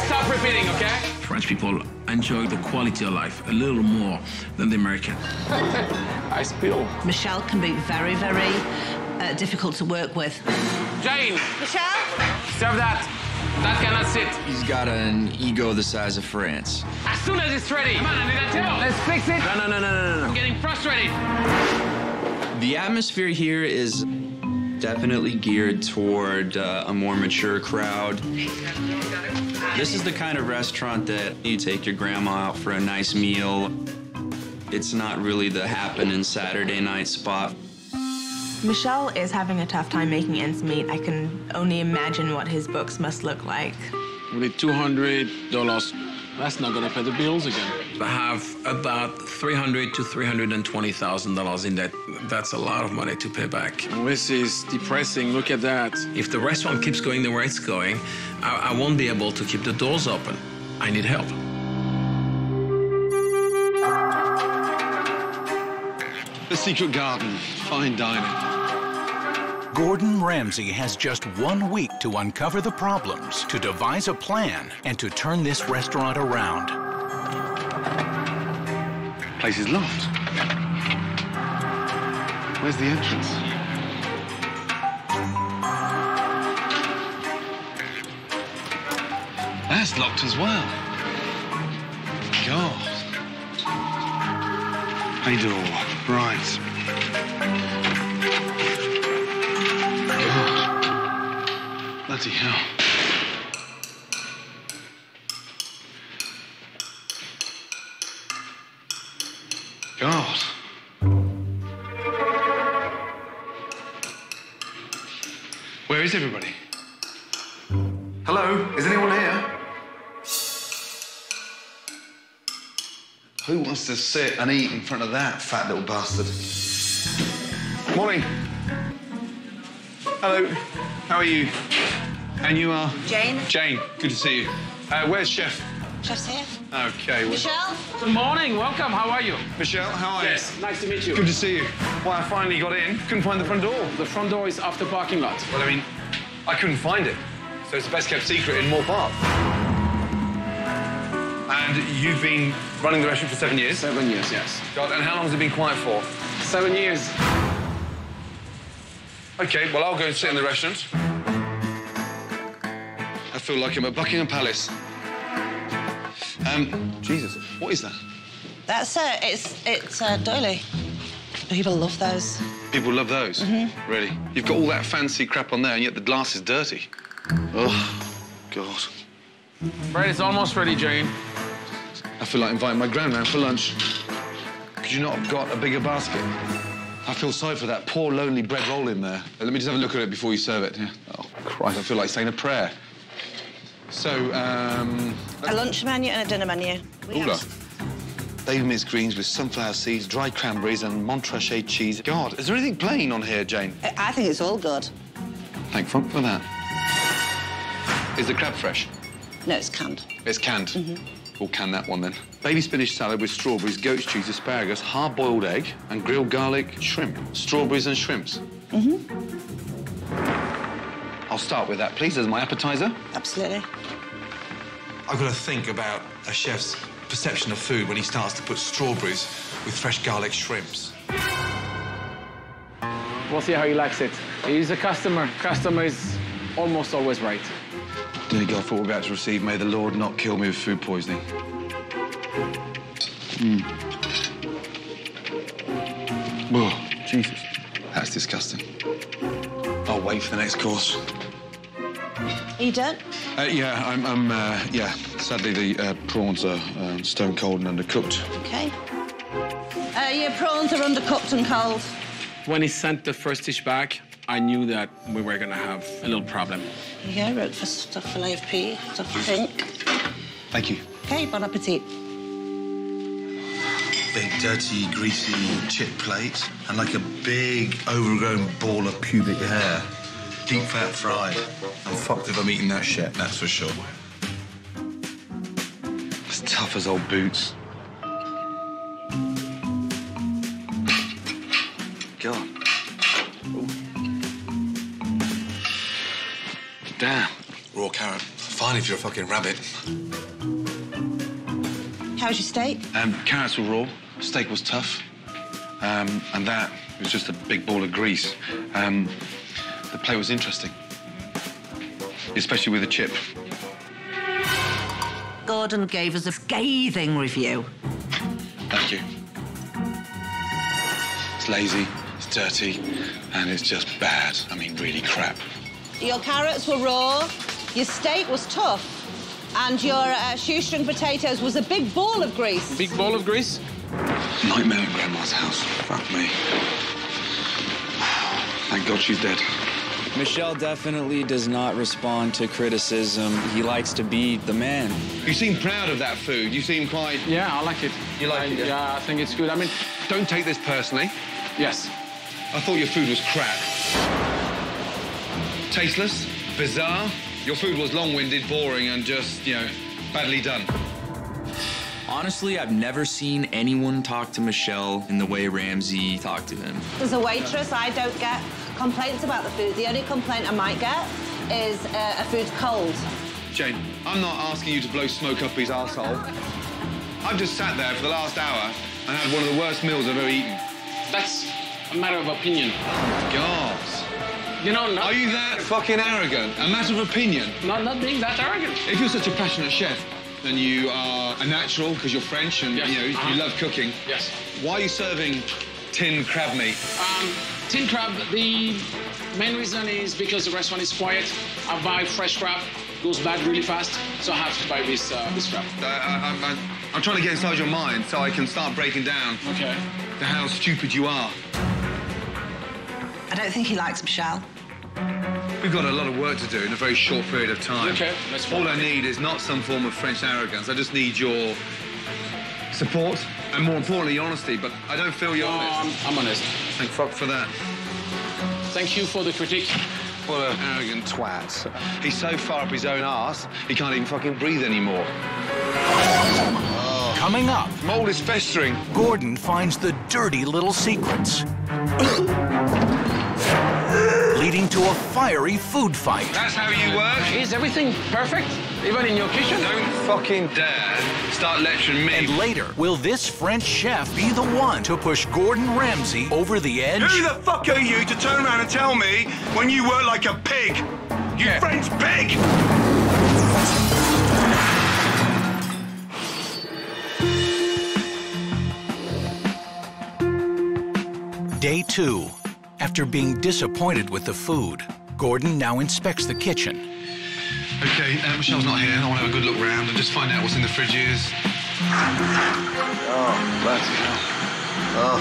Stop repeating, okay? French people enjoy the quality of life a little more than the American. I spill. Michelle can be very, very uh, difficult to work with. Jane! Michel? Serve that. That cannot sit. He's got an ego the size of France. As soon as it's ready. Come on, I need that table. Let's fix it. No, no, no, no, no, no. I'm getting frustrated. The atmosphere here is definitely geared toward uh, a more mature crowd. This is the kind of restaurant that you take your grandma out for a nice meal. It's not really the happening Saturday night spot. Michel is having a tough time making ends meet. I can only imagine what his books must look like. We need two hundred dollars. That's not going to pay the bills again. I have about three hundred thousand to three hundred twenty thousand dollars in debt. That's a lot of money to pay back. This is depressing. Look at that. If the restaurant keeps going the way it's going, I, I won't be able to keep the doors open. I need help. The Secret Garden, fine dining. Gordon Ramsay has just one week to uncover the problems, to devise a plan, and to turn this restaurant around. Place is locked. Where's the entrance? That's locked as well. God. Hey, door. Right. God. Bloody hell. God. Where is everybody? Hello? Is anyone here? Who wants to sit and eat in front of that fat little bastard? Morning. Hello. How are you? And you are? Jane. Jane, good to see you. Uh, where's Chef? Chef's here. Okay. Michel? Well... Good morning. Welcome. How are you? Michel, how are you? Yes, nice to meet you. Good to see you. Well, I finally got in. Couldn't find the front door. The front door is off the parking lot. Well, I mean, I couldn't find it. So it's the best kept secret in Moorpark. And you've been running the restaurant for seven years? Seven years, yes. God, and how long has it been quiet for? Seven years. OK, well, I'll go and sit in the restaurant. I feel like I'm at Buckingham Palace. Um, Jesus, what is that? That's a, it's, it's a doily. People love those. People love those? Mm-hmm. Really? You've got all that fancy crap on there, and yet the glass is dirty. Oh, God. Bread is almost ready, Jane. I feel like inviting my grandma for lunch. Could you not have got a bigger basket? I feel sorry for that poor, lonely bread roll in there. Let me just have a look at it before you serve it. Yeah. Oh, Christ, I feel like saying a prayer. So, um... a lunch menu and a dinner menu. Oula. Baby mince greens with sunflower seeds, dried cranberries and Montrachet cheese. God, is there anything plain on here, Jane? I think it's all good. Thank fuck for that. Is the crab fresh? No, it's canned. It's canned? Mm-hmm. We'll can that one, then. Baby spinach salad with strawberries, goat's cheese, asparagus, hard-boiled egg, and grilled garlic shrimp. Strawberries and shrimps. Mm-hmm. I'll start with that, please, as my appetizer. Absolutely. I've got to think about a chef's perception of food when he starts to put strawberries with fresh garlic shrimps. We'll see how he likes it. He's a customer. Customer is almost always right. Dear God, for what we're about to receive, may the Lord not kill me with food poisoning. Mm. Whoa, Jesus. That's disgusting. I'll wait for the next course. Are you done? Uh, yeah, I'm, I'm uh, yeah. Sadly, the uh, prawns are uh, stone cold and undercooked. OK. Uh, your prawns are undercooked and cold. When he sent the first dish back, I knew that we were going to have a little problem. Yeah, I wrote for stuffed filet of pea, stuffed pink. Thank you. OK, bon appétit. Big, dirty, greasy chip plate and, like, a big, overgrown ball of pubic hair. Deep fat fried. I'm fucked if I'm eating that shit, that's for sure. As tough as old boots. God. Damn. Raw carrot. Fine if you're a fucking rabbit. How's your steak? Um, carrots were raw. Steak was tough. Um, and that It was just a big ball of grease. Um, the play was interesting, especially with a chip. Gordon gave us a scathing review. Thank you. It's lazy, it's dirty, and it's just bad. I mean, really crap. Your carrots were raw, your steak was tough, and your uh, shoestring potatoes was a big ball of grease. Big ball of grease? Nightmare at Grandma's house. Fuck me. Thank God she's dead. Michel definitely does not respond to criticism. He likes to be the man. You seem proud of that food. You seem quite... Yeah, I like it. You like I, it? Yeah? yeah, I think it's good. I mean, don't take this personally. Yes. I thought your food was crap. Tasteless, bizarre. Your food was long-winded, boring, and just, you know, badly done. Honestly, I've never seen anyone talk to Michel in the way Ramsay talked to him. As a waitress, I don't get complaints about the food. The only complaint I might get is uh, a food cold. Jane, I'm not asking you to blow smoke up his arsehole. I've just sat there for the last hour and had one of the worst meals I've ever eaten. That's a matter of opinion. Oh, God. You know, not... Are you that fucking arrogant? A matter of opinion? Not, not being that arrogant. If you're such a passionate chef, and you are a natural because you're French and yes. you know uh-huh. you love cooking. Yes. Why are you serving tin crab meat? Um, tin crab. The main reason is because the restaurant is quiet. I buy fresh crab, goes bad really fast, so I have to buy this uh, this crab. Uh, I, I, I, I'm trying to get inside your mind so I can start breaking down. Okay. How stupid you are. I don't think he likes Michel. We've got a lot of work to do in a very short period of time. Okay, let's All I need is not some form of French arrogance. I just need your support and, more importantly, honesty. But I don't feel you're no, honest. I'm, I'm honest. Thank fuck for that. Thank you for the critique. What an arrogant twat. He's so far up his own arse, he can't even fucking breathe anymore. Oh. Coming up... Mold is festering. Gordon finds the dirty little secrets. Leading to a fiery food fight. That's how you work? Is everything perfect? Even in your kitchen? Don't fucking dare start lecturing me. And later, will this French chef be the one to push Gordon Ramsay over the edge? Who the fuck are you to turn around and tell me when you work like a pig? You yeah. French pig! Day two. After being disappointed with the food, Gordon now inspects the kitchen. Okay, uh, Michelle's not here. I want to have a good look round and just find out what's in the fridges. Oh, bloody hell. Oh,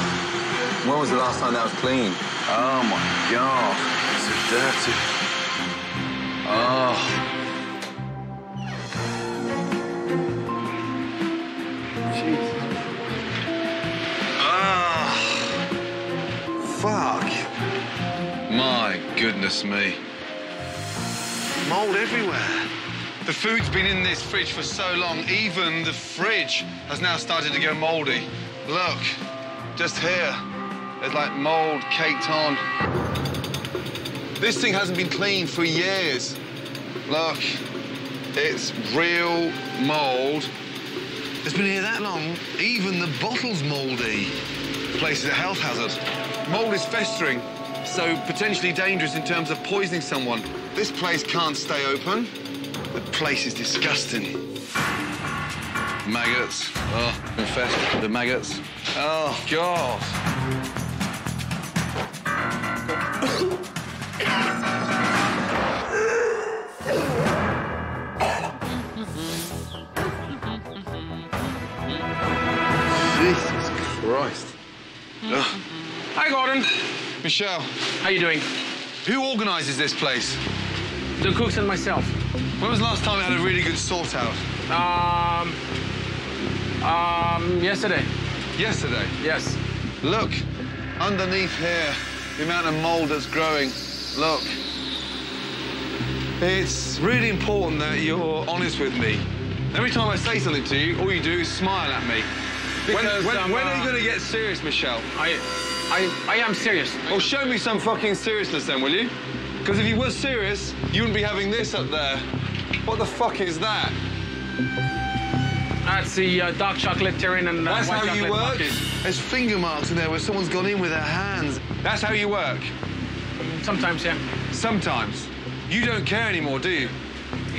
when was the last time that was clean? Oh, my God. It's so dirty. Oh. Jesus. Oh. Fuck. My goodness me. Mold everywhere. The food's been in this fridge for so long, even the fridge has now started to go moldy. Look, just here, there's like mold caked on. This thing hasn't been cleaned for years. Look, it's real mold. It's been here that long, even the bottle's moldy. The place is a health hazard. Mold is festering. So potentially dangerous in terms of poisoning someone. This place can't stay open. The place is disgusting. Maggots. Oh, infest the maggots. Oh, God. Jesus Christ. Oh. Hi, Gordon. Michel. How you doing? Who organises this place? The cooks and myself. When was the last time I had a really good sort out? Um... Um, yesterday. Yesterday? Yes. Look, underneath here, the amount of mould that's growing. Look. It's really important that you're honest with me. Every time I say something to you, all you do is smile at me. Because when when, um, when are you going to get serious, Michel? I... I, I am serious. Well, show me some fucking seriousness then, will you? Because if you were serious, you wouldn't be having this up there. What the fuck is that? That's the uh, dark chocolate terrine and uh, That's white how you work? Bucket. There's finger marks in there where someone's gone in with their hands. That's how you work? Sometimes, yeah. Sometimes? You don't care anymore, do you?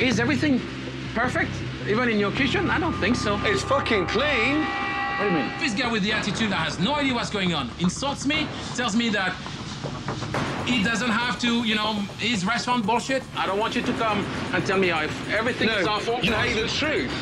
Is everything perfect? Even in your kitchen? I don't think so. It's fucking clean. What do you mean? This guy with the attitude that has no idea what's going on insults me, tells me that he doesn't have to, you know, his restaurant bullshit. I don't want you to come and tell me how everything no, is awful. You hate the truth.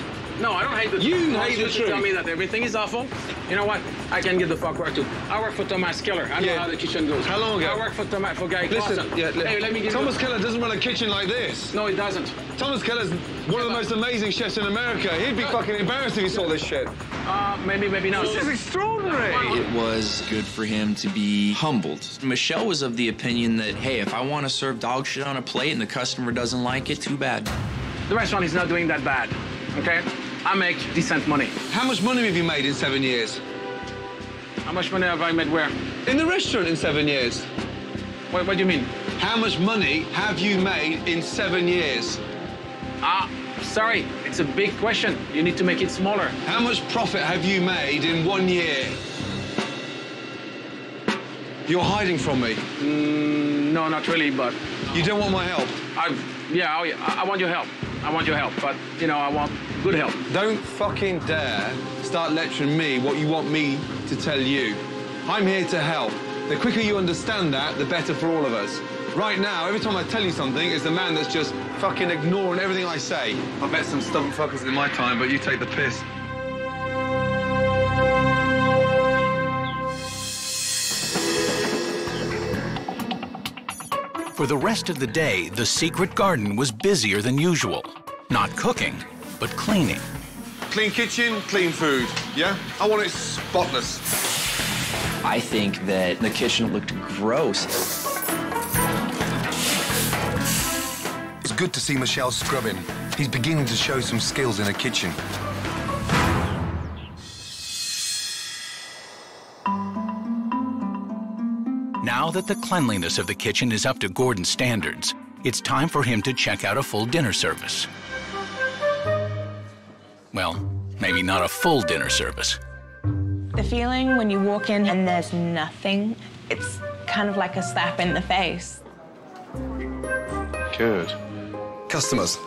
No, I don't hate the truth. You hate the truth. Tell me that everything is awful. You know what? I can get the fuck right too. I work for Thomas Keller. I yeah. know how the kitchen goes. How long ago? I work for Thomas for Guy Listen, Carson. Yeah, hey, let me get Thomas Keller doesn't run a kitchen like this. No, he doesn't. Thomas Keller's one of the most amazing chefs in America. He'd be uh, fucking embarrassed if he saw this shit. Uh, maybe, maybe not. This is extraordinary. It was good for him to be humbled. Michel was of the opinion that, hey, if I want to serve dog shit on a plate and the customer doesn't like it, too bad. The restaurant is not doing that bad, okay? I make decent money. How much money have you made in seven years? How much money have I made where? In the restaurant in seven years. What, what do you mean? How much money have you made in seven years? Ah, sorry, it's a big question. You need to make it smaller. How much profit have you made in one year? You're hiding from me. Mm, no, not really, but... You don't want my help? I, yeah, oh, yeah, I want your help. I want your help, but, you know, I want good help. Don't fucking dare start lecturing me what you want me to tell you. I'm here to help. The quicker you understand that, the better for all of us. Right now, every time I tell you something, it's the man that's just fucking ignoring everything I say. I've met some stubborn fuckers in my time, but you take the piss. For the rest of the day, the Secret Garden was busier than usual. Not cooking, but cleaning. Clean kitchen, clean food, yeah? I want it spotless. I think that the kitchen looked gross. It's good to see Michel scrubbing. He's beginning to show some skills in a kitchen. Now that the cleanliness of the kitchen is up to Gordon's standards, it's time for him to check out a full dinner service. Well, maybe not a full dinner service. The feeling when you walk in and there's nothing, it's kind of like a slap in the face. Good. Customers.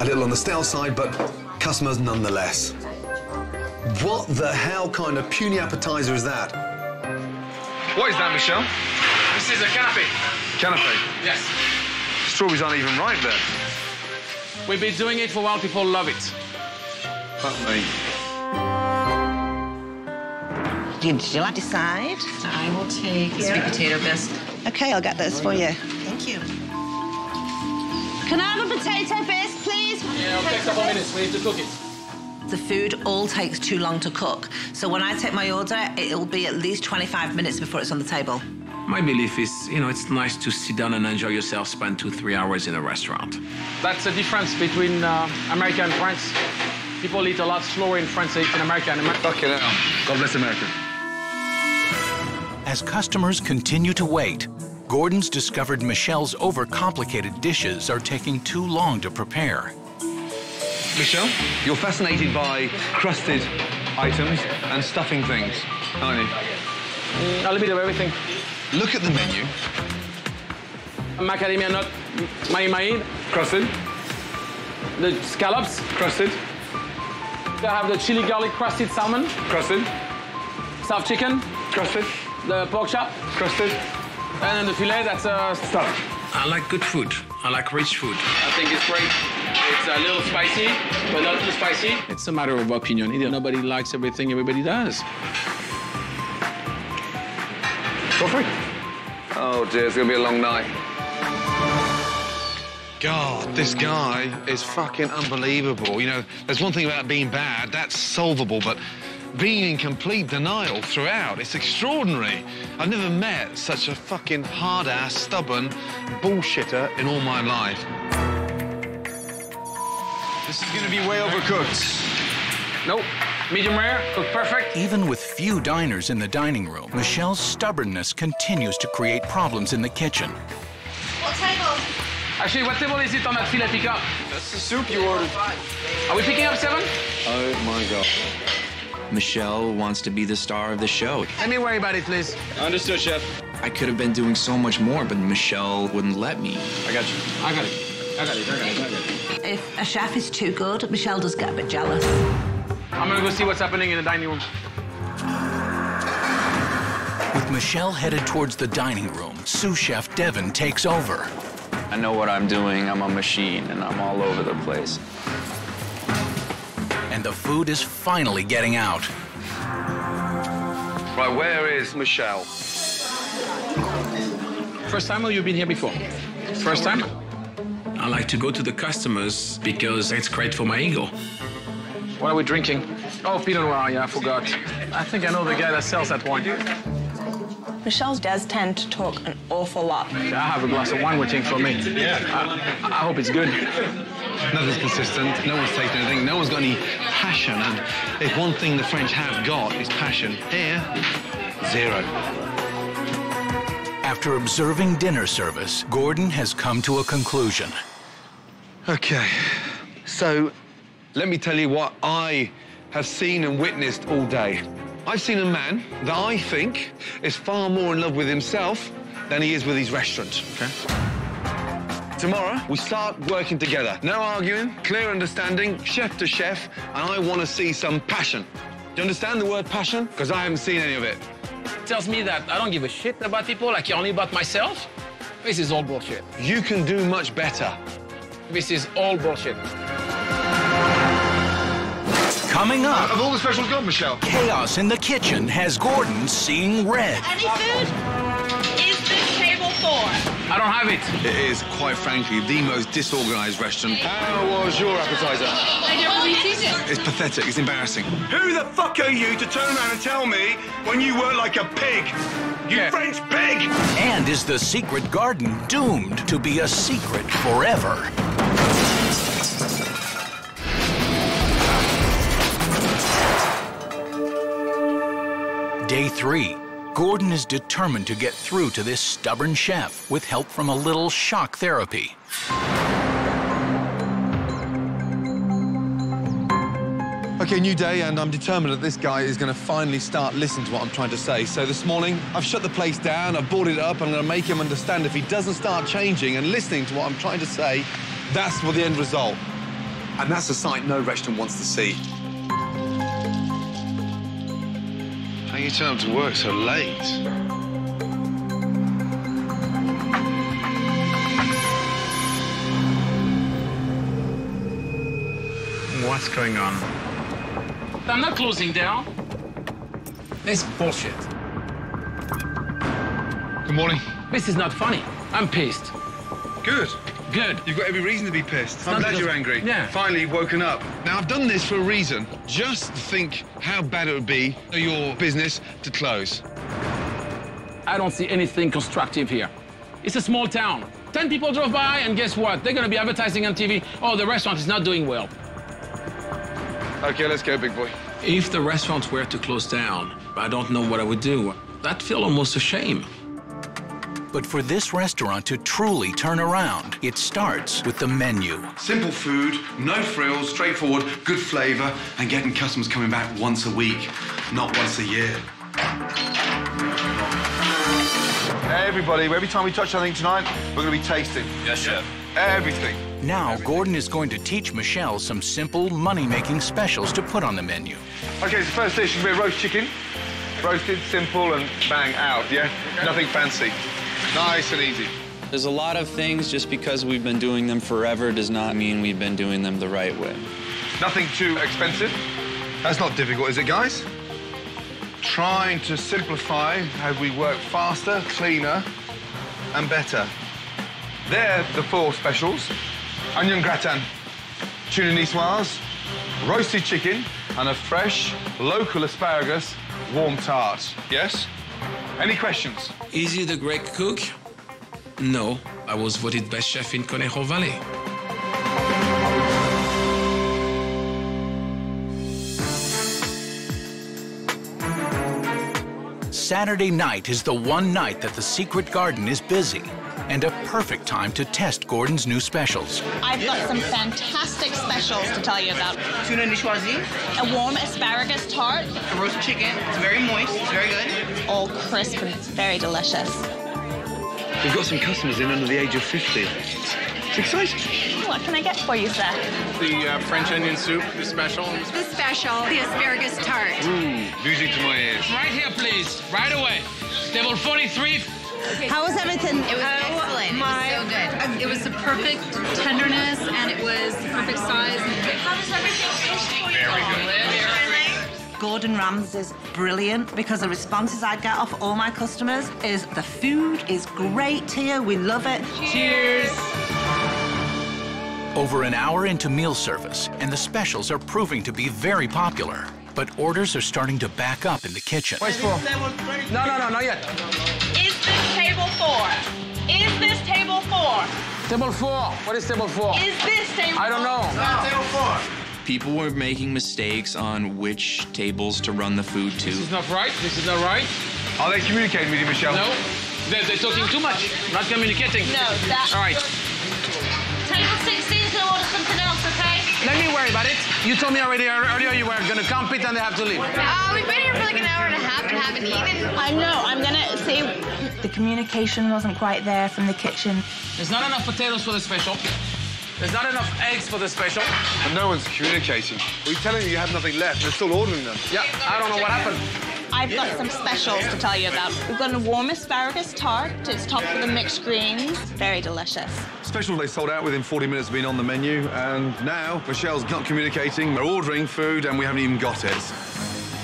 A little on the stale side, but customers nonetheless. What the hell kind of puny appetizer is that? What is that, Michel? This is a canapé. Canapé? Yes. Strawberries aren't even ripe there. We've been doing it for a while. People love it. Fuck me. Did you like to decide? I will take yeah. sweet potato bisque. OK, I'll get those for you. Thank you. Can I have a potato bisque, please? Yeah, it'll take a couple of minutes. We need to cook it. The food all takes too long to cook, so when I take my order, it'll be at least twenty-five minutes before it's on the table. My belief is, you know, it's nice to sit down and enjoy yourself, spend two, three hours in a restaurant. That's the difference between uh, America and France. People eat a lot slower in France than in America. Fuck it out. God bless America. As customers continue to wait, Gordon's discovered Michel's overcomplicated dishes are taking too long to prepare. Michel, you're fascinated by crusted items and stuffing things, aren't you? Mm, a little bit of everything. Look at the menu. Macadamia nut, mai mai. Crusted. The scallops. Crusted. I have the chili garlic crusted salmon. Crusted. Stuffed chicken. Crusted. The pork chop. Crusted. And then the filet, that's uh, stuffed. I like good food. I like rich food. I think it's great. It's a little spicy, but not too spicy. It's a matter of opinion. Either nobody likes everything, everybody does. Go for it. Oh, dear, it's going to be a long night. God, this guy is fucking unbelievable. You know, there's one thing about being bad, that's solvable, but... being in complete denial throughout. It's extraordinary. I've never met such a fucking hard-ass, stubborn bullshitter in all my life. This is going to be way overcooked. Nope. Medium rare, cooked perfect. Even with few diners in the dining room, Michel's stubbornness continues to create problems in the kitchen. What table? Actually, what table is it on that fila pickup? That's the soup you ordered. Are we picking up seven? Oh, my God. Michel wants to be the star of the show. Let me worry about it, please. Understood, Chef. I could have been doing so much more, but Michel wouldn't let me. I got you. I got it. I got it. I got it. I got it. If a chef is too good, Michel does get a bit jealous. I'm going to go see what's happening in the dining room. With Michel headed towards the dining room, sous chef Devin takes over. I know what I'm doing. I'm a machine, and I'm all over the place. And the food is finally getting out. Right, where is Michel? First time or you've been here before? First time? I like to go to the customers because it's great for my ego. What are we drinking? Oh, Pinot Noir, yeah, I forgot. I think I know the guy that sells that wine. Michel does tend to talk an awful lot. Yeah, I have a glass of wine waiting for me. Yeah. I, I hope it's good. Nothing's consistent, no one's taking anything, no one's got any passion, and if one thing the French have got is passion, here, zero. After observing dinner service, Gordon has come to a conclusion. Okay, so let me tell you what I have seen and witnessed all day. I've seen a man that I think is far more in love with himself than he is with his restaurant, okay? Tomorrow, we start working together. No arguing, clear understanding, chef to chef, and I want to see some passion. Do you understand the word passion? Because I haven't seen any of it. It tells me that I don't give a shit about people, I care only about myself. This is all bullshit. You can do much better. This is all bullshit. Coming up... Have all the specials gone, Michel? Chaos in the kitchen has Gordon seeing red. Any food is this table for? I don't have it. It is, quite frankly, the most disorganised restaurant. How was your appetiser? I don't really eat it. It's pathetic. It's embarrassing. Who the fuck are you to turn around and tell me when you were like a pig? You yeah. French pig! And is the Secret Garden doomed to be a secret forever? Day three. Gordon is determined to get through to this stubborn chef with help from a little shock therapy. Okay, new day, and I'm determined that this guy is going to finally start listening to what I'm trying to say. So this morning, I've shut the place down, I've boarded it up, I'm going to make him understand if he doesn't start changing and listening to what I'm trying to say, that's what the end result. And that's a sight no restaurant wants to see. How you turn up to work so late? What's going on? I'm not closing down. This is bullshit. Good morning. This is not funny. I'm pissed. Good. Good. You've got every reason to be pissed. It's I'm glad you're angry. Yeah. Finally, you've woken up. Now, I've done this for a reason. Just think how bad it would be for your business to close. I don't see anything constructive here. It's a small town. Ten people drove by, and guess what? They're going to be advertising on T V. Oh, the restaurant is not doing well. OK, let's go, big boy. If the restaurant were to close down, I don't know what I would do. I'd feel almost a shame. But for this restaurant to truly turn around, it starts with the menu. Simple food, no frills, straightforward, good flavor, and getting customers coming back once a week, not once a year. Hey, everybody, every time we touch anything tonight, we're going to be tasting. Yes, chef. Everything. Now, everything. Gordon is going to teach Michel some simple money-making specials to put on the menu. OK, so first dish is roast chicken. Roasted, simple, and bang, out, yeah? Okay. Nothing fancy. Nice and easy. There's a lot of things, just because we've been doing them forever does not mean we've been doing them the right way. Nothing too expensive. That's not difficult, is it, guys? Trying to simplify how we work faster, cleaner, and better. They're the four specials. Onion gratin, tuna niçoise, roasted chicken, and a fresh, local asparagus warm tart. Yes? Any questions? Is he the great cook? No. I was voted best chef in Conejo Valley. Saturday night is the one night that the Secret Garden is busy. and a perfect time to test Gordon's new specials. I've got some fantastic specials to tell you about. Tuna niçoise. A warm asparagus tart. A roast chicken. It's very moist. It's very good. All crisp and it's very delicious. We've got some customers in under the age of fifty. It's exciting. What can I get for you, sir? The uh, French onion soup, the special. The special, the asparagus tart. Ooh, music to my ears. Right here, please. Right away. Table forty-three. Okay. How was everything? It was oh, excellent. My... It was so good. It was the perfect tenderness, and it was the perfect size. How does everything taste for you? Very good. Gordon Ramsay's brilliant because the responses I get off all my customers is the food is great here. We love it. Cheers. Over an hour into meal service, and the specials are proving to be very popular. But orders are starting to back up in the kitchen. Where's four? No, no, no, not yet. Is this table four? Is this table four? Table four. What is table four? Is this table four? I don't know. It's not table four. People were making mistakes on which tables to run the food to. This is not right. This is not right. Are they communicating with you, Michel? No. They're, they're talking too much. Not communicating. No, that's... All right. Table sixteen is going to order something else, okay? Let me worry about it. You told me already earlier you were going to compete and they have to leave. Uh, we've been here for like an hour and a half and haven't eaten. I know. I'm going to say the communication wasn't quite there from the kitchen. There's not enough potatoes for the special. There's not enough eggs for the special. And no one's communicating. We're telling you you have nothing left. They're still ordering them. Yeah, I don't know what happened. I've yeah. got some specials to tell you about. We've got a warm asparagus tart. It's topped with a mixed greens. Very delicious. Specials they sold out within forty minutes of being on the menu. And now, Michelle's not communicating. We're ordering food and we haven't even got it.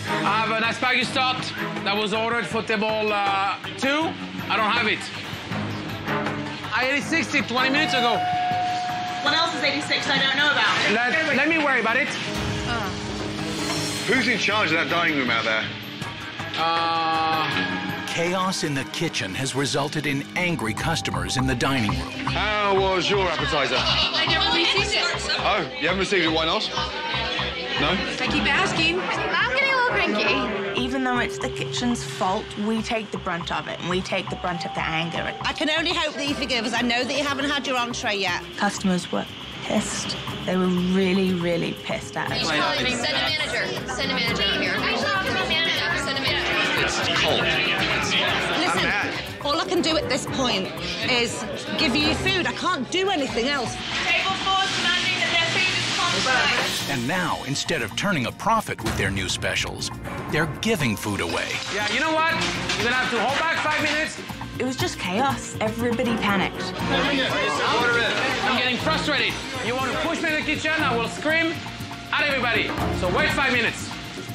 I have an asparagus tart that was ordered for table uh, two. I don't have it. I ate it sixty, twenty minutes ago. What else is eighty-six I don't know about? Let, let me worry about it. Uh. Who's in charge of that dining room out there? Uh... Chaos in the kitchen has resulted in angry customers in the dining room. How was your appetizer? I never received it. Oh, you haven't received it? Why not? No? I keep asking. I'm getting a little cranky. Even though it's the kitchen's fault, we take the brunt of it, and we take the brunt of the anger. I can only hope that you forgive us. I know that you haven't had your entree yet. Customers were pissed. They were really, really pissed at us. Send a manager. Send a manager in here. Send a manager. It's cold. Listen, all I can do at this point is give you food. I can't do anything else. Table four demanding that their food is constant. And now, instead of turning a profit with their new specials, they're giving food away. Yeah, you know what? You're gonna have to hold back five minutes. It was just chaos. Everybody panicked. I'm getting frustrated. You want to push me in the kitchen, I will scream at everybody. So wait five minutes.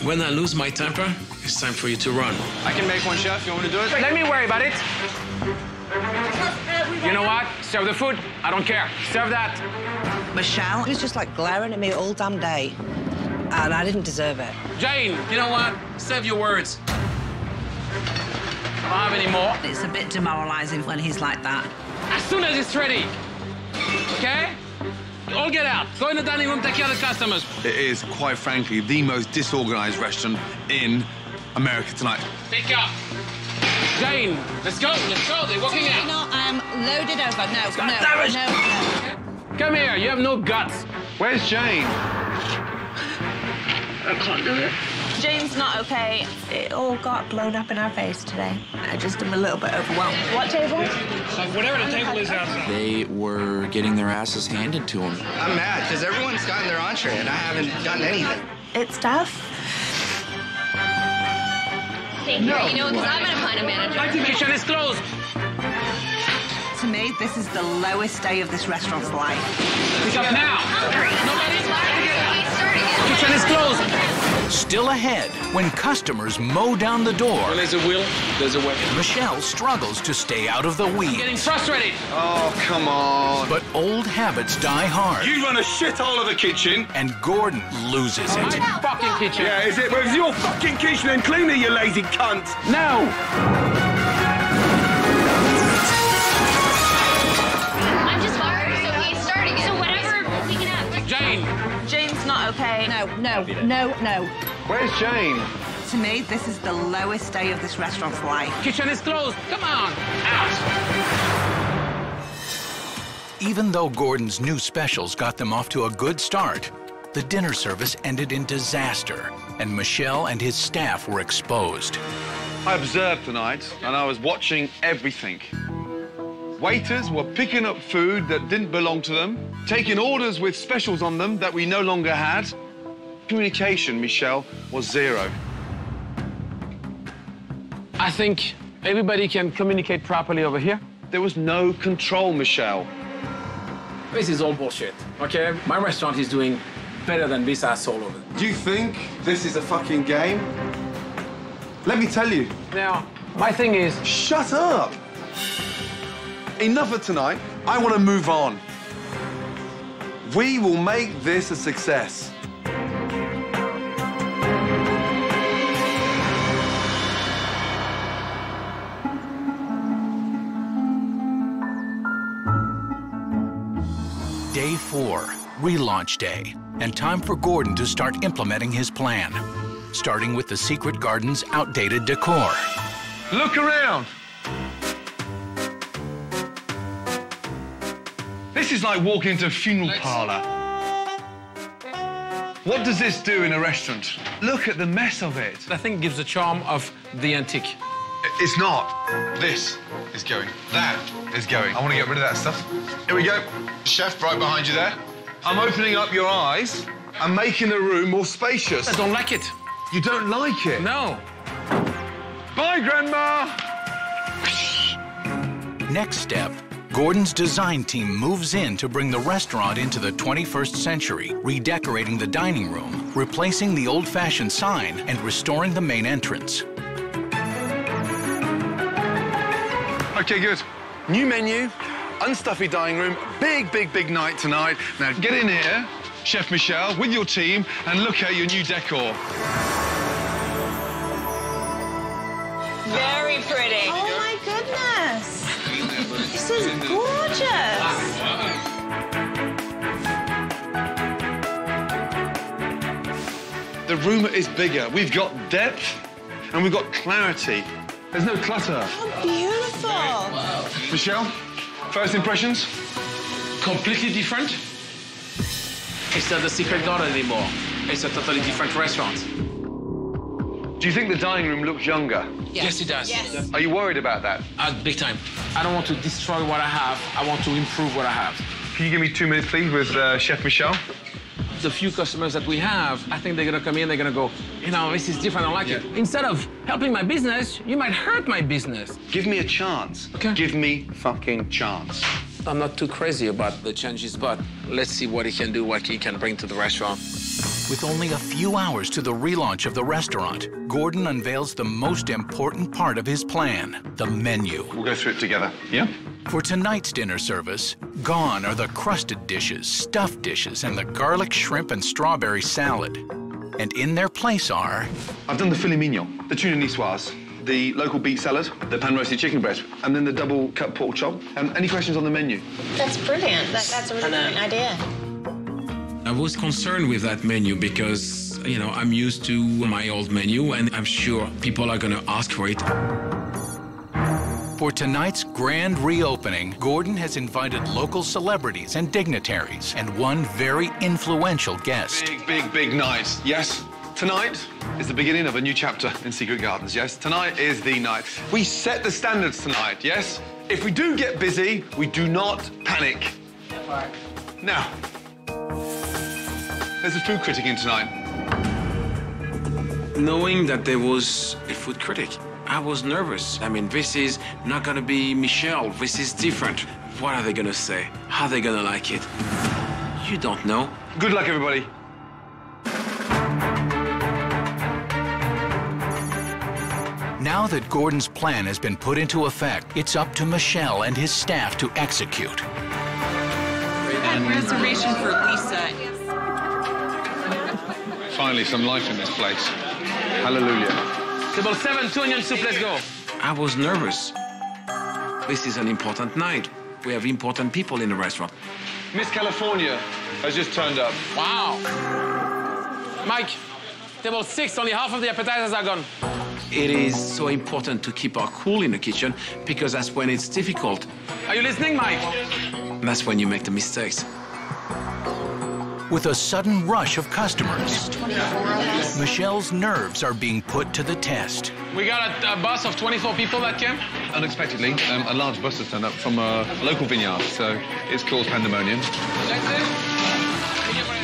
When I lose my temper, it's time for you to run. I can make one, chef. You want me to do it? Let me worry about it. You know what? Serve the food. I don't care. Serve that. Michel was just like glaring at me all damn day. And I didn't deserve it. Jane, you know what? Save your words. I don't have any more. It's a bit demoralizing when he's like that. As soon as it's ready, okay? All get out. Go in the dining room, take care of the customers. It is, quite frankly, the most disorganized restaurant in America tonight. Pick up. Jane, let's go, let's go. They're walking out. No, I am loaded over. No, God no, damn it. no, no. Come here, you have no guts. Where's Jane? I can't do it. Jane's not okay. It all got blown up in our face today. I just am a little bit overwhelmed. What table? Uh, whatever the table is outside. They were getting their asses handed to them. I'm mad because everyone's gotten their entree and I haven't gotten anything. It's tough. Thank you. No. You know, because I'm going to find a manager. My kitchen is closed. To me, this is the lowest day of this restaurant's life. Pick up now. Nobody's kitchen is closed. Still ahead, when customers mow down the door. When there's a will, there's a way. Michel struggles to stay out of the weeds. I'm getting frustrated. Oh, come on. But old habits die hard. You run a shithole of a kitchen. And Gordon loses oh, it. My fucking kitchen. Yeah, is it? Well, it's your fucking kitchen and clean it, you lazy cunt. No. Okay. No, no, no, no. Where's Jane? To me, this is the lowest day of this restaurant's life. Kitchen is closed. Come on, out. Even though Gordon's new specials got them off to a good start, the dinner service ended in disaster, and Michel and his staff were exposed. I observed tonight, and I was watching everything. Waiters were picking up food that didn't belong to them, taking orders with specials on them that we no longer had. Communication, Michel, was zero. I think everybody can communicate properly over here. There was no control, Michel. This is all bullshit, okay? My restaurant is doing better than this asshole over there. Do you think this is a fucking game? Let me tell you. Now, my thing is... Shut up! Enough of tonight. I want to move on. We will make this a success. Day four, relaunch day, and time for Gordon to start implementing his plan, starting with the Secret Garden's outdated decor. Look around. This is like walking into a funeral parlor. What does this do in a restaurant? Look at the mess of it. I think it gives the charm of the antique. It's not. This is going. That is going. I want to get rid of that stuff. Here we go. Chef, right behind you there. I'm opening up your eyes and making the room more spacious. I don't like it. You don't like it? No. Bye, Grandma. Next step. Gordon's design team moves in to bring the restaurant into the twenty-first century, redecorating the dining room, replacing the old-fashioned sign, and restoring the main entrance. Okay, good. New menu, unstuffy dining room, big, big, big night tonight. Now get in here, Chef Michel, with your team, and look at your new decor. Very pretty. Oh, my goodness. This is gorgeous. The room is bigger. We've got depth and we've got clarity. There's no clutter. How beautiful. Wow. Michel, first impressions? Completely different. It's not the Secret Garden anymore. It's a totally different restaurant. Do you think the dining room looks younger? Yes, yes it does. Yes. Are you worried about that? Uh, big time. I don't want to destroy what I have. I want to improve what I have. Can you give me two minutes, please, with uh, Chef Michel? The few customers that we have, I think they're going to come in, they're going to go, you know, this is different, I don't like yeah. it. Instead of helping my business, you might hurt my business. Give me a chance. Okay. Give me fucking chance. I'm not too crazy about the changes, but let's see what he can do, what he can bring to the restaurant. With only a few hours to the relaunch of the restaurant, Gordon unveils the most important part of his plan, the menu. We'll go through it together, yeah? For tonight's dinner service, gone are the crusted dishes, stuffed dishes, and the garlic shrimp and strawberry salad. And in their place are... I've done the filet mignon, the tuna niçoise, the local beet salad, the pan-roasted chicken breast, and then the double-cut pork chop. Um, any questions on the menu? That's brilliant. That, that's a really brilliant idea. I was concerned with that menu because, you know, I'm used to my old menu, and I'm sure people are going to ask for it. For tonight's grand reopening, Gordon has invited local celebrities and dignitaries and one very influential guest. Big, big, big night, yes? Tonight is the beginning of a new chapter in Secret Gardens, yes? Tonight is the night. We set the standards tonight, yes? If we do get busy, we do not panic. Right. Now, there's a food critic in tonight. Knowing that there was a food critic, I was nervous. I mean, this is not going to be Michel. This is different. What are they going to say? How are they going to like it? You don't know. Good luck, everybody. Now that Gordon's plan has been put into effect, it's up to Michel and his staff to execute. I had reservation for Lisa. Finally, some life in this place. Hallelujah. Table seven, two onion soup, let's go. I was nervous. This is an important night. We have important people in the restaurant. Miss California has just turned up. Wow. Mike, table six, only half of the appetizers are gone. It is so important to keep our cool in the kitchen because that's when it's difficult. Are you listening, Mike? And that's when you make the mistakes. With a sudden rush of customers, Michelle's nerves are being put to the test. We got a, a bus of twenty-four people that came. Unexpectedly, um, a large bus has turned up from a local vineyard, so it's caused pandemonium.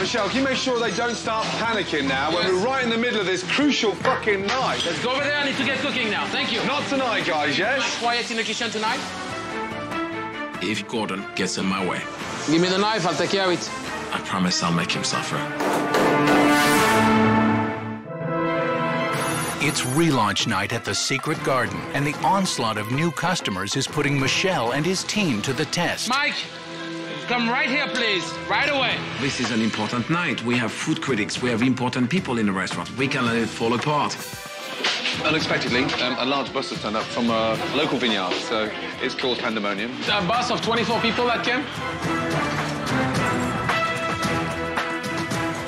Michelle, can you make sure they don't start panicking now when we're right in the middle of this crucial fucking night? Let's go over there. I need to get cooking now. Thank you. Not tonight, guys, yes? Not quiet in the kitchen tonight. If Gordon gets in my way... Give me the knife. I'll take care of it. I promise I'll make him suffer. It's relaunch night at the Secret Garden, and the onslaught of new customers is putting Michel and his team to the test. Mike, come right here, please, right away. This is an important night. We have food critics. We have important people in the restaurant. We can let it fall apart. Unexpectedly, um, a large bus has turned up from a local vineyard, so it's caused pandemonium. A bus of twenty-four people that came.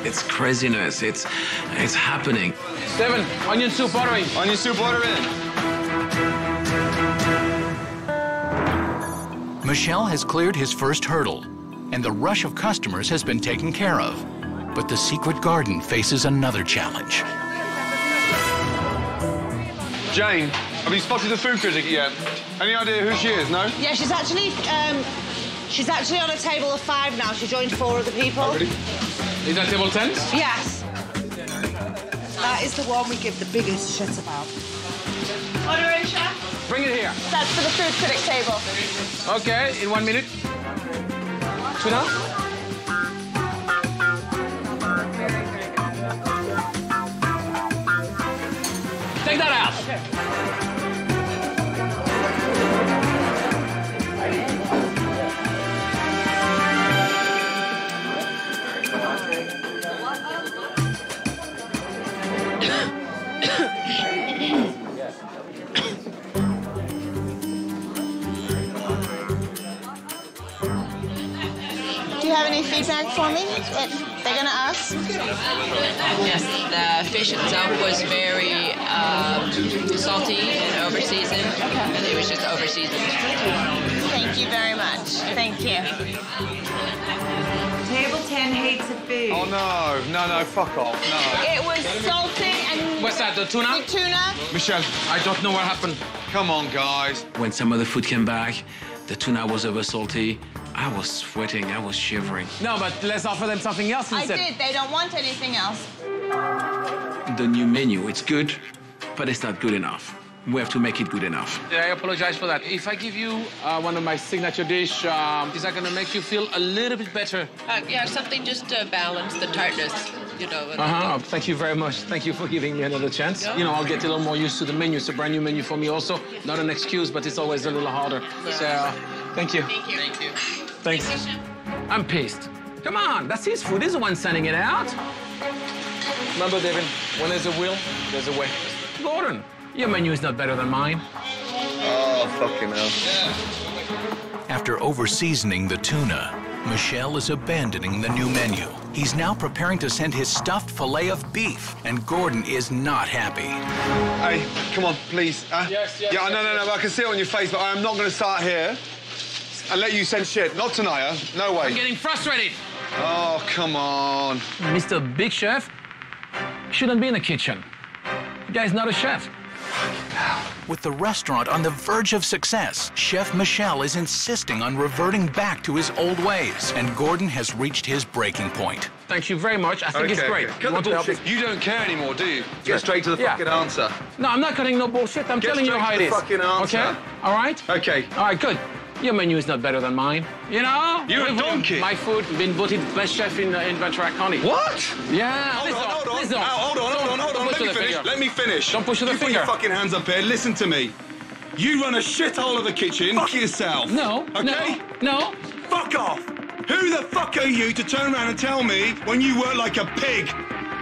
It's craziness. It's, it's happening. Devin, onion soup order in. Onion soup order in. Michel has cleared his first hurdle, and the rush of customers has been taken care of. But the Secret Garden faces another challenge. Jane, have you spotted the food critic yet? Any idea who she is, no? Yeah, she's actually, um, she's actually on a table of five now. She joined four other people. Oh, really? Is that table ten? Yes. That is the one we give the biggest shit about. Order in, chef. Bring it here. That's for the food critic table. Okay, in one minute. Two now. Take that out. Okay. Feedback for me? What they're gonna ask? Yes, the fish itself was very um, salty and overseasoned, and it was just overseasoned. Thank you very much. Thank you. Table ten hates the food. Oh no, no, no, fuck off, no. It was salted and. What's that? The tuna? The tuna. Michelle, I don't know what happened. Come on, guys. When some of the food came back, the tuna was over salty. I was sweating, I was shivering. No, but let's offer them something else instead. I did, they don't want anything else. The new menu, it's good, but it's not good enough. We have to make it good enough. I apologize for that. If I give you uh, one of my signature dish, um, is that gonna make you feel a little bit better? Uh, yeah, something just to balance the tartness, you know. Uh-huh, thank you very much. Thank you for giving me another chance. No. You know, I'll get a little more used to the menu. It's a brand new menu for me also. Not an excuse, but it's always a little harder. Yeah. So, uh, thank you. Thank you. Thank you. Thanks. I'm pissed. Come on, that's his food. He's the one sending it out. Remember, Devin, when there's a will, there's a way. Gordon, your menu is not better than mine. Oh, fucking hell. After over-seasoning the tuna, Michel is abandoning the new menu. He's now preparing to send his stuffed fillet of beef, and Gordon is not happy. Hey, come on, please. Huh? Yes, yes, yeah, yes, no, no, no, yes. I can see it on your face, but I am not going to start here. I'll let you send shit. Not tonight, huh? No way. I'm getting frustrated. Oh, come on. Mister Big Chef shouldn't be in the kitchen. The guy's not a chef. With the restaurant on the verge of success, Chef Michel is insisting on reverting back to his old ways, and Gordon has reached his breaking point. Thank you very much. I think okay, it's great. Okay. You, want to help? You don't care anymore, do you? Get yeah. straight to the yeah. fucking answer. No, I'm not cutting no bullshit. I'm Get telling you how it is. Get straight to the fucking answer. Okay? All right? Okay. All right, good. Your menu is not better than mine. You know? You're a donkey. My food has been voted best chef in, uh, in Ventura County. What? Yeah. Hold on, hold on, hold on. Hold on, hold on, hold on. Let me finish. Let me finish. Don't push the finger. You put your fucking hands up here. Listen to me. You run a shithole of a kitchen. Fuck yourself. No. Okay? No. No. Fuck off. Who the fuck are you to turn around and tell me when you work like a pig?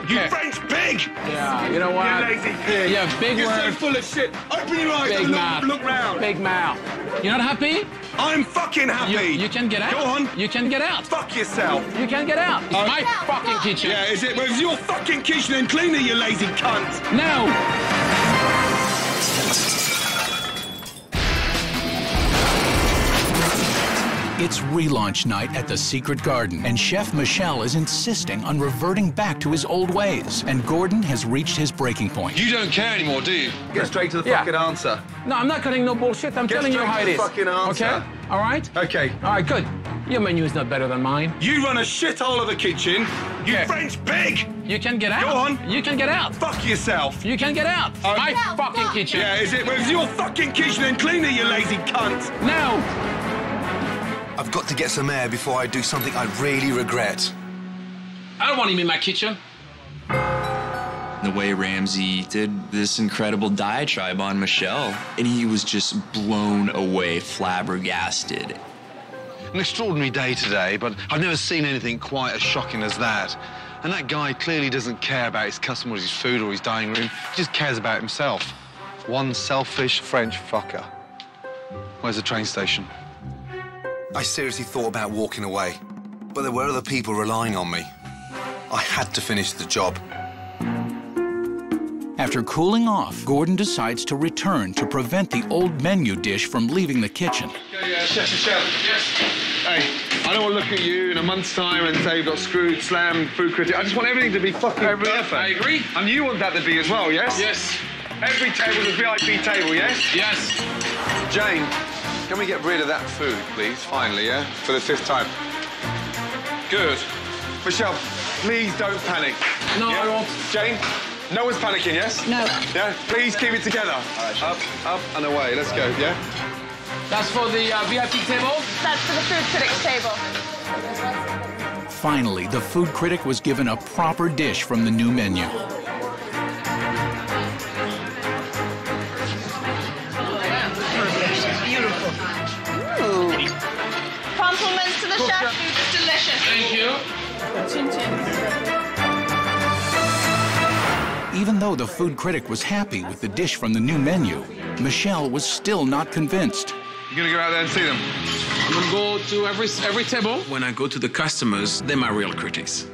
You yeah. French pig! Yeah, you know what? You lazy pig. Yeah, big You're word. so full of shit. Open your eyes big and mouth. Look, look round. Big mouth. You're not happy? I'm fucking happy. You, you can get out. Go on. You can get out. Fuck yourself. You can get out. It's uh, my no, fucking no. kitchen. Yeah, is it? Well, it's your fucking kitchen and clean it, you lazy cunt. No! It's relaunch night at the Secret Garden, and Chef Michel is insisting on reverting back to his old ways, and Gordon has reached his breaking point. You don't care anymore, do you? Get straight to the yeah. fucking answer. No, I'm not cutting no bullshit. I'm Get telling you how it is. Get straight to the fucking answer. Okay? All right? Okay. All right, good. Your menu is not better than mine. You run a shithole of a kitchen. You okay. French pig! You can get out. Go on. You can get out. Fuck yourself. You can get out. Um, My no, fucking fuck kitchen. Yeah, is it? Well, it's your fucking kitchen and clean it, you lazy cunt. No! I've got to get some air before I do something I really regret. I don't want him in my kitchen. The way Ramsay did this incredible diatribe on Michel, and he was just blown away, flabbergasted. An extraordinary day today, but I've never seen anything quite as shocking as that. And that guy clearly doesn't care about his customers, his food, or his dining room. He just cares about himself. One selfish French fucker. Where's the train station? I seriously thought about walking away, but there were other people relying on me. I had to finish the job. After cooling off, Gordon decides to return to prevent the old menu dish from leaving the kitchen. Okay, uh, Chef Michel, yes. Hey, I don't want to look at you in a month's time and say you got screwed, slammed, food critic. I just want everything to be fucking perfect. I agree. And you want that to be as well, yes? Yes. Every table is a V I P table, yes? Yes. Jane, can we get rid of that food, please, finally, yeah? For the fifth time. Good. Michel, please don't panic. No, yeah? I won't. Jane? No one's panicking, yes? No. Yeah? Please keep it together. All right, up, up and away. Let's go, yeah? That's for the uh, V I P table? That's for the food critic's table. Finally, the food critic was given a proper dish from the new menu. Beautiful. Ooh. Compliments to the chef. Food is delicious. Thank you. Chin chin. Even though the food critic was happy with the dish from the new menu, Michel was still not convinced. You're gonna go out there and see them? I'm gonna go to every, every table. When I go to the customers, they're my real critics.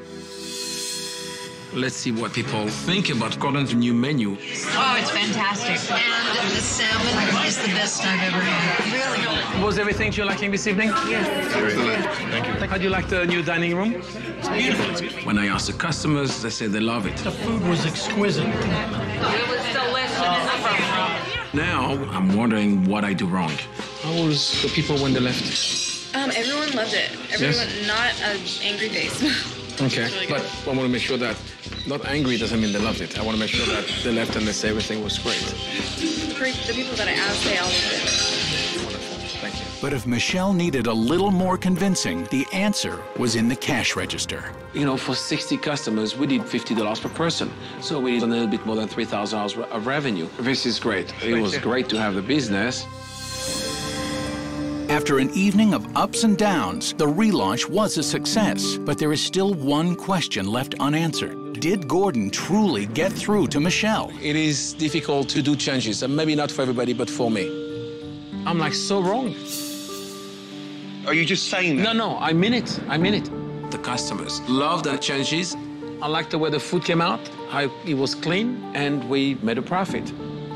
Let's see what people think about Gordon's new menu. Oh, it's fantastic. And the salmon is the best I've ever had. Really? Was everything you're liking this evening? Yeah. Excellent. Thank you. How do you like the new dining room? It's beautiful. When I ask the customers, they say they love it. The food was exquisite. It was delicious. Oh. Now, I'm wondering what I do wrong. How was the people when they left? Um, everyone loved it. Everyone, yes? Not an angry face. Okay, really, but I want to make sure that not angry doesn't mean they loved it. I want to make sure that they left and they say everything was great. The people that I asked, they all loved it. Wonderful, thank you. But if Michel needed a little more convincing, the answer was in the cash register. You know, for sixty customers, we did fifty dollars per person. So we did a little bit more than three thousand dollars of revenue. This is great. It was great to have the business. After an evening of ups and downs, the relaunch was a success. But there is still one question left unanswered. Did Gordon truly get through to Michel? It is difficult to do changes, and maybe not for everybody, but for me. I'm like so wrong. Are you just saying that? No, no, I mean it. I mean it. The customers love the changes. I liked the way the food came out. I, it was clean, and we made a profit.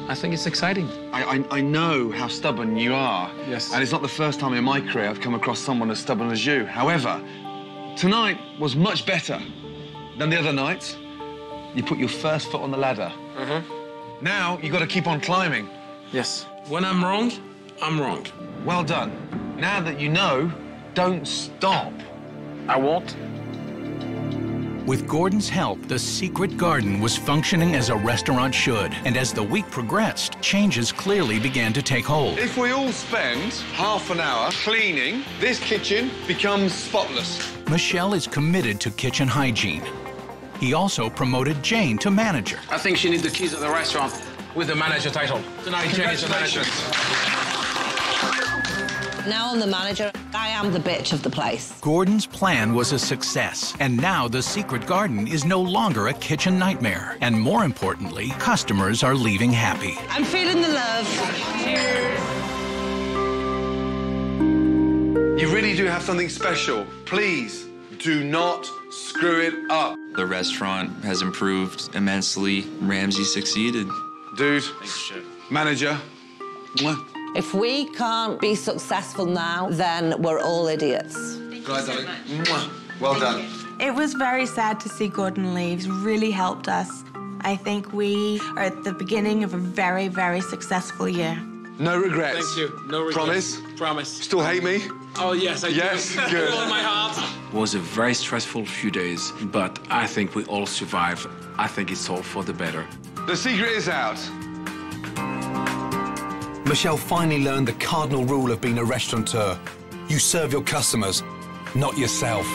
I think it's exciting. I, I, I know how stubborn you are. Yes. And it's not the first time in my career I've come across someone as stubborn as you. However, tonight was much better than the other nights. You put your first foot on the ladder. Mm-hmm. Now you've got to keep on climbing. Yes. When I'm wrong, I'm wrong. Well done. Now that you know, don't stop. I won't. With Gordon's help, the Secret Garden was functioning as a restaurant should. And as the week progressed, changes clearly began to take hold. If we all spend half an hour cleaning, this kitchen becomes spotless. Michel is committed to kitchen hygiene. He also promoted Jane to manager. I think she needs the keys of the restaurant with the manager title. Tonight, Jane is the manager. Now I'm the manager. I am the bitch of the place. Gordon's plan was a success, and now the Secret Garden is no longer a kitchen nightmare. And more importantly, customers are leaving happy. I'm feeling the love. Cheers. You really do have something special. Please do not screw it up. The restaurant has improved immensely. Ramsay succeeded. Dude, thanks, manager. Mwah. If we can't be successful now, then we're all idiots. Thank you so much. Well done. It was very sad to see Gordon leave. Really helped us. I think we are at the beginning of a very, very successful year. No regrets. Thank you. No regrets. Promise? Promise. Still hate me? Oh, yes, I do. Yes, good. All in my heart. It was a very stressful few days, but I think we all survived. I think it's all for the better. The secret is out. Michel finally learned the cardinal rule of being a restaurateur. You serve your customers, not yourself.